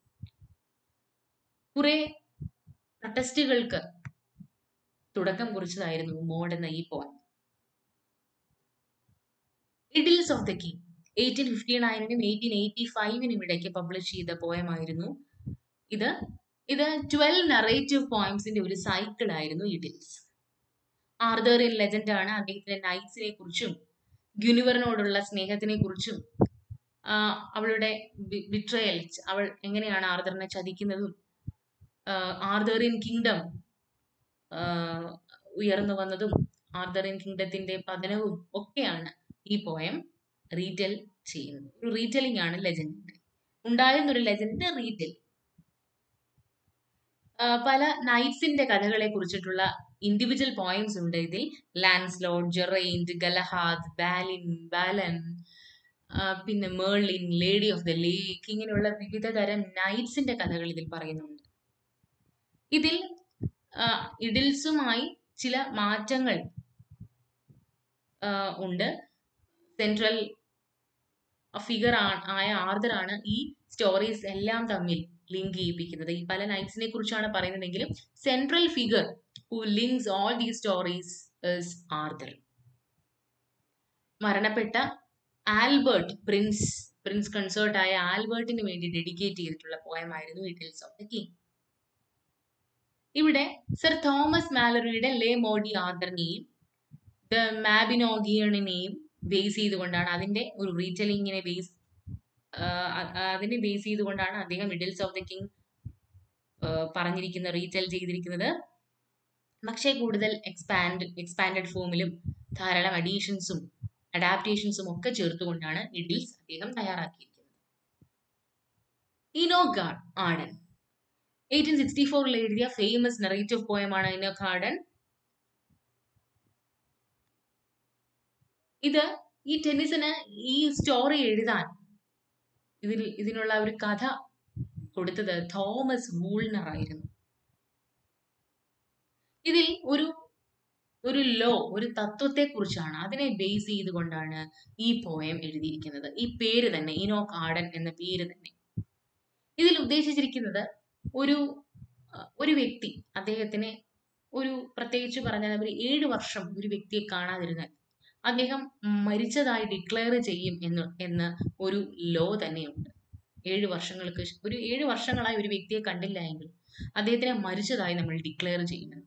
കുറെ പ്രൊട്ടസ്റ്റുകൾക്ക് തുടക്കം കുറിച്ചതായിരുന്നു മോഡ് എന്ന ഈ poem. Idylls of the King 1859-നും 1885-നും ഇടയ്ക്ക് പബ്ലിഷ് ചെയ്ത പോയമായിരുന്നു ഇത്. ഇത് 12 നറേറ്റീവ് പോയിംസിന്റെ ഒരു സൈക്കിൾ ആയിരുന്നു ഇഡിൽസ്. ആർതറിയൻ ലെജൻഡ് ആണ്. അദ്ദേഹത്തിന്റെ നൈറ്റ്സിനെ കുറിച്ചും ഗുനിവറിനോടുള്ള സ്നേഹത്തിനെ കുറിച്ചും അവളുടെ ബിട്രയൽ, അവൾ എങ്ങനെയാണ് ആർതറിനെ ചതിക്കുന്നതും ആർതറിയൻ കിങ്ഡം ഉയർന്നു വന്നതും ആർതറിയൻ കിങ്ഡത്തിന്റെ പതനവും ഒക്കെയാണ് ഈ പോയം റീറ്റെൽ ചെയ്യുന്നത്. ഒരു റീറ്റെലിംഗ് ആണ് ലെജൻഡിന്റെ. ഉണ്ടായിരുന്നൊരു ലെജൻഡിന്റെ റീറ്റെൽ. പല നൈറ്റ്സിന്റെ കഥകളെ കുറിച്ചിട്ടുള്ള ഇൻഡിവിജ്വൽ പോയിംസ് ഉണ്ട് ഇതിൽ. ലാൻസ്ലോട്ട്, ജെറൈൻഡ്, ഗലഹാദ്, ബാലിൻ, ബാലൻ, പിന്നെ മേർലിൻ, ലേഡി ഓഫ് ദ ലേക്ക്, ഇങ്ങനെയുള്ള വിവിധ തരം നൈറ്റ്സിന്റെ കഥകൾ ഇതിൽ പറയുന്നുണ്ട്. ഇതിൽ ഇഡിൽസുമായി ചില മാറ്റങ്ങൾ ഉണ്ട്. സെൻട്രൽ ഫിഗർ ആയ ആർതറാണ് ഈ സ്റ്റോറീസ് എല്ലാം തമ്മിൽ ലിങ്ക് ചെയ്യിപ്പിക്കുന്നത്. ഈ പല നൈറ്റ്സിനെ കുറിച്ചാണ് പറയുന്നതെങ്കിലും central figure who links all these stories is Arthur. മരണപ്പെട്ട ആൽബർട്ട്, പ്രിൻസ് കൺസേർട്ട് ആയ ആൽബർട്ടിന് വേണ്ടി ഡെഡിക്കേറ്റ് ചെയ്തിട്ടുള്ള പോയമായിരുന്നു ഇഡിൽസ് ഓഫ് ദ കിങ്. ഇവിടെ സർ തോമസ് മാലറിയുടെ ലേ മോഡി ആർദറിനെയും ദ മാബിനോഗിയണിനെയും ബേസ് ചെയ്തുകൊണ്ടാണ്, അതിനെ ബേസ് ചെയ്തുകൊണ്ടാണ് അദ്ദേഹം ഇഡിൽസ് ഓഫ് ദ കിങ് പറഞ്ഞിരിക്കുന്ന, റീറ്റെൽ ചെയ്തിരിക്കുന്നത്. പക്ഷേ കൂടുതൽ എക്സ്പാൻഡ് ഫോമിലും ധാരാളം അഡീഷൻസും അഡാപ്റ്റേഷൻസും ഒക്കെ ചേർത്തുകൊണ്ടാണ് ഇഡിൽസ് അദ്ദേഹം തയ്യാറാക്കിയിരിക്കുന്നത്. ഇനോഖ് ആർഡൻ 1864-ൽ എഴുതിയ ഫേമസ് നറേറ്റീവ് പോയമാണ് ഇനോഖ് ആർഡൻ. ഇത് ഈ ടെന്നിസന് ഈ സ്റ്റോറി എഴുതാൻ ഇതിനുള്ള ഒരു കഥ കൊടുത്തത് തോമസ് വൂൾണർ ആയിരുന്നു. ഇതിൽ ഒരു ലോ, ഒരു തത്വത്തെ കുറിച്ചാണ്, അതിനെ ബേസ് ചെയ്തുകൊണ്ടാണ് ഈ പോയം എഴുതിയിരിക്കുന്നത്. ഈ പേര് തന്നെ, ഇനോഖ് ആർഡൻ എന്ന പേര് തന്നെ. ഇതിൽ ഉദ്ദേശിച്ചിരിക്കുന്നത് ഒരു വ്യക്തി, അദ്ദേഹത്തിന് ഒരു, പ്രത്യേകിച്ച് പറഞ്ഞാൽ അവർ 7 വർഷം ഒരു വ്യക്തിയെ കാണാതിരുന്നാൽ അദ്ദേഹം മരിച്ചതായി ഡിക്ലെയർ ചെയ്യും എന്ന് ഒരു ലോ തന്നെയുണ്ട്. 7 വർഷങ്ങൾക്ക്, ഒരു 7 വർഷങ്ങളായി ഒരു വ്യക്തിയെ കണ്ടില്ല എങ്കിൽ അദ്ദേഹത്തിനെ മരിച്ചതായി നമ്മൾ ഡിക്ലെയർ ചെയ്യുന്നത്.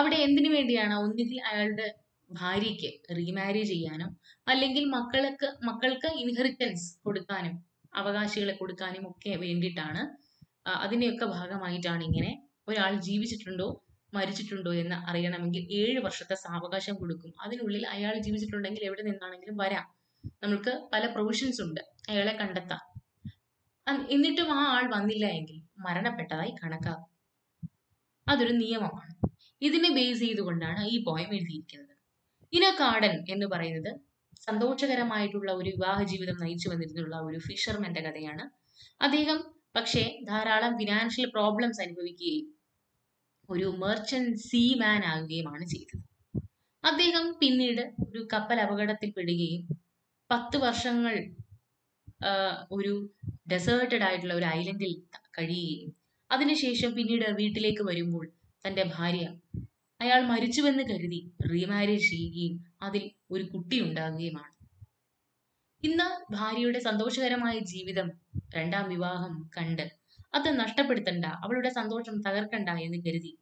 അവിടെ എന്തിനു വേണ്ടിയാണ്? ഒന്നുകിൽ അയാളുടെ ഭാര്യയ്ക്ക് റീമാരി ചെയ്യാനും അല്ലെങ്കിൽ മക്കൾക്ക് ഇൻഹെറിറ്റൻസ് കൊടുക്കാനും, അവകാശികളെ കൊടുക്കാനും ഒക്കെ വേണ്ടിയിട്ടാണ്. അതിനെയൊക്കെ ഭാഗമായിട്ടാണ് ഇങ്ങനെ ഒരാൾ ജീവിച്ചിട്ടുണ്ടോ മരിച്ചിട്ടുണ്ടോ എന്ന് അറിയണമെങ്കിൽ 7 വർഷത്തെ സാവകാശം കൊടുക്കും. അതിനുള്ളിൽ അയാൾ ജീവിച്ചിട്ടുണ്ടെങ്കിൽ എവിടെ നിന്നാണെങ്കിലും വരാം, നമുക്ക് പല പ്രൊവിഷൻസ് ഉണ്ട് അയാളെ കണ്ടെത്താം. എന്നിട്ടും ആ ആൾ വന്നില്ല എങ്കിൽ മരണപ്പെട്ടതായി കണക്കാക്കും. അതൊരു നിയമമാണ്. ഇതിനെ ബേസ് ചെയ്തുകൊണ്ടാണ് ഈ പോയം എഴുതിയിരിക്കുന്നത്. ഇനോഖ് ആർഡൻ എന്ന് പറയുന്നത് സന്തോഷകരമായിട്ടുള്ള ഒരു വിവാഹ ജീവിതം നയിച്ചു വന്നിരുന്നുള്ള ഒരു ഫിഷർമാന്റെ കഥയാണ്. അദ്ദേഹം പക്ഷേ ധാരാളം ഫിനാൻഷ്യൽ പ്രോബ്ലംസ് അനുഭവിക്കുകയും ഒരു മെർച്ചന്റ് സീമാൻ ആകുകയുമാണ് ചെയ്തത്. അദ്ദേഹം പിന്നീട് ഒരു കപ്പൽ അപകടത്തിൽപ്പെടുകയും 10 വർഷങ്ങൾ ഒരു ഡെസേർട്ടഡ് ആയിട്ടുള്ള ഒരു ഐലൻഡിൽ കഴിയുകയും അതിനുശേഷം പിന്നീട് വീട്ടിലേക്ക് വരുമ്പോൾ തൻ്റെ ഭാര്യ, അയാൾ മരിച്ചുവെന്ന് കരുതി റീമാരേജ് ചെയ്യുകയും അതിൽ ഒരു കുട്ടി ഉണ്ടാകുകയുമാണ്. ഇന്ന് ഭാര്യയുടെ സന്തോഷകരമായ ജീവിതം, 2-ാം വിവാഹം കണ്ട് അത് നഷ്ടപ്പെടുത്തണ്ട, അവളുടെ സന്തോഷം തകർക്കണ്ട എന്ന് കരുതി,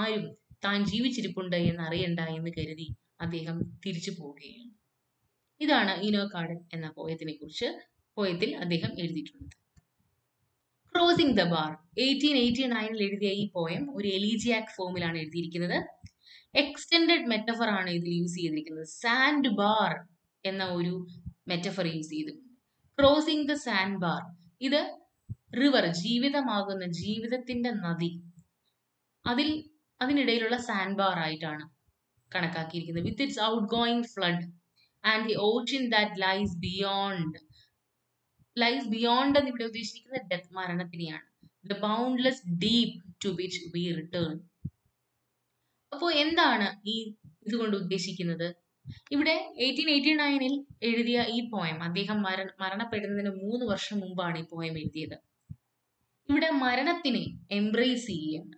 ആരും താൻ ജീവിച്ചിരിപ്പുണ്ട് എന്ന് അറിയണ്ട എന്ന് കരുതി അദ്ദേഹം തിരിച്ചു പോവുകയാണ്. ഇതാണ് ഇനോഖ് ആർഡൻ എന്ന പോയത്തിനെ കുറിച്ച് പോയത്തിൽ അദ്ദേഹം എഴുതിയിട്ടുള്ളത്. ക്രോസിംഗ് ദ ബാർ 1889-ൽ എഴുതിയ ഈ പോയം ഒരു എലീജിയാക് ഫോമിലാണ് എഴുതിയിരിക്കുന്നത്. എക്സ്റ്റെൻഡഡ് മെറ്റഫർ ആണ് ഇതിൽ യൂസ് ചെയ്തിരിക്കുന്നത്. സാൻഡ് ബാർ എന്ന ഒരു മെറ്റഫർ യൂസ് ചെയ്തിട്ടുണ്ട്. ക്രോസിംഗ് ദ സാൻഡ് ബാർ, ഇത് റിവർ, ജീവിതമാകുന്ന, ജീവിതത്തിന്റെ നദി, അതിൽ അതിനിടയിലുള്ള സാൻഡ് ബാർ ആയിട്ടാണ് കണക്കാക്കിയിരിക്കുന്നത്. With its outgoing flood and the ocean that lies beyond എന്ന് ഇവിടെ ഉദ്ദേശിക്കുന്നത് ഡെത്ത്, മരണത്തിനെയാണ്. The boundless deep to which we return. അപ്പോൾ എന്താണ് ഈ ഇതുകൊണ്ട് ഉദ്ദേശിക്കുന്നത്? ഇവിടെ 1889 എഴുതിയ ഈ പോയം, അദ്ദേഹം മരണപ്പെടുന്നതിന് 3 വർഷം മുമ്പാണ് ഈ പോയം എഴുതിയത്. ഇവിടെ മരണത്തിനെ എംബ്രേസ് ചെയ്യുകയാണ്,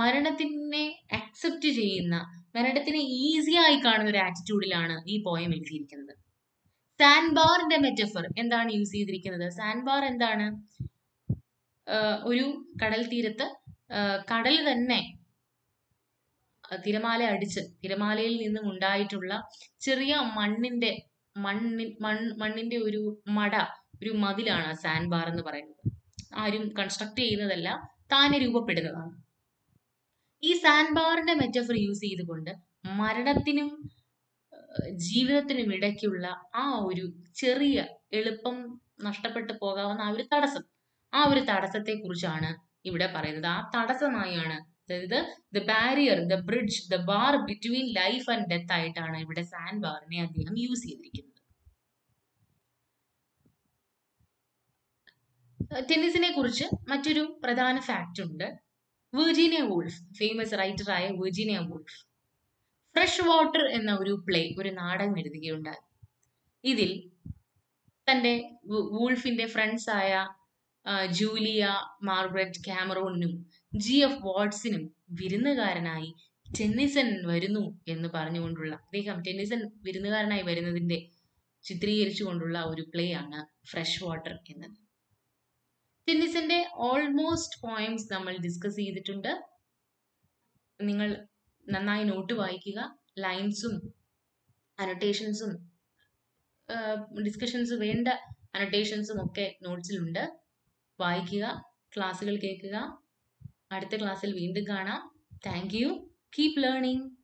മരണത്തിനെ അക്സെപ്റ്റ് ചെയ്യുന്ന, മരണത്തിനെ ഈസി ആയി കാണുന്ന ഒരു ആറ്റിറ്റ്യൂഡിലാണ് ഈ പോയം എഴുതിയിരിക്കുന്നത്. സാൻഡ് ബാറിന്റെ മെറ്റഫർ എന്താണ് യൂസ് ചെയ്തിരിക്കുന്നത്? സാൻഡ് ബാർ എന്താണ്? ഒരു കടൽ തീരത്ത് കടൽ തന്നെ തിരമാല അടിച്ച്, തിരമാലയിൽ നിന്നും ഉണ്ടായിട്ടുള്ള ചെറിയ മണ്ണിന്റെ ഒരു മട, ഒരു മതിലാണ് സാൻഡ് ബാർ എന്ന് പറയുന്നത്. ആരും കൺസ്ട്രക്ട് ചെയ്യുന്നതല്ല, താനെ രൂപപ്പെടുന്നതാണ്. ഈ സാൻഡ് ബാറിന്റെ മെറ്റഫർ യൂസ് ചെയ്തുകൊണ്ട് മരണത്തിനും ജീവിതത്തിനും ഇടയ്ക്കുള്ള ആ ഒരു ചെറിയ എളുപ്പം നഷ്ടപ്പെട്ടു പോകാവുന്ന ആ ഒരു തടസ്സം, ആ ഒരു തടസ്സത്തെ കുറിച്ചാണ് ഇവിടെ പറയുന്നത്. ആ തടസ്സമായാണ്, അതായത് the barrier, the bridge, the bar between life and death ആയിട്ടാണ് ഇവിടെ സാൻഡ് ബാറിനെ അദ്ദേഹം യൂസ് ചെയ്തിരിക്കുന്നത്. ടെന്നീസിനെ കുറിച്ച് മറ്റൊരു പ്രധാന ഫാക്റ്റ് ഉണ്ട്. വിർജീനിയ വൂൾഫ്, ഫേമസ് റൈറ്ററായ വിർജീനിയ വൂൾഫ് ഫ്രഷ് വാട്ടർ എന്ന ഒരു പ്ലേ, ഒരു നാടകം എഴുതുകയുണ്ടായി. ഇതിൽ തൻ്റെ വൂൾഫിന്റെ ഫ്രണ്ട്സായ ജൂലിയ മാർഗരറ്റ് കാമറോണിനും G.F. വാട്സിനും വിരുന്നുകാരനായി ടെന്നിസൺ വരുന്നു എന്ന് പറഞ്ഞുകൊണ്ടുള്ള, അദ്ദേഹം ടെന്നിസൺ വിരുന്നുകാരനായി വരുന്നതിന്റെ ചിത്രീകരിച്ചു കൊണ്ടുള്ള ഒരു പ്ലേ ആണ് ഫ്രഷ് വാട്ടർ എന്നത്. ടെന്നിസന്റെ ഓൾമോസ്റ്റ് പോയിംസ് നമ്മൾ ഡിസ്കസ് ചെയ്തിട്ടുണ്ട്. നിങ്ങൾ നന്നായി നോട്ട് വായിക്കുക. ലൈൻസും അനോട്ടേഷൻസും ഡിസ്കഷൻസ്, വേണ്ട അനോട്ടേഷൻസും ഒക്കെ നോട്ട്സിലുണ്ട്. വായിക്കുക, ക്ലാസ്സുകൾ കേൾക്കുക. അടുത്ത ക്ലാസ്സിൽ വീണ്ടും കാണാം. Thank you. Keep learning.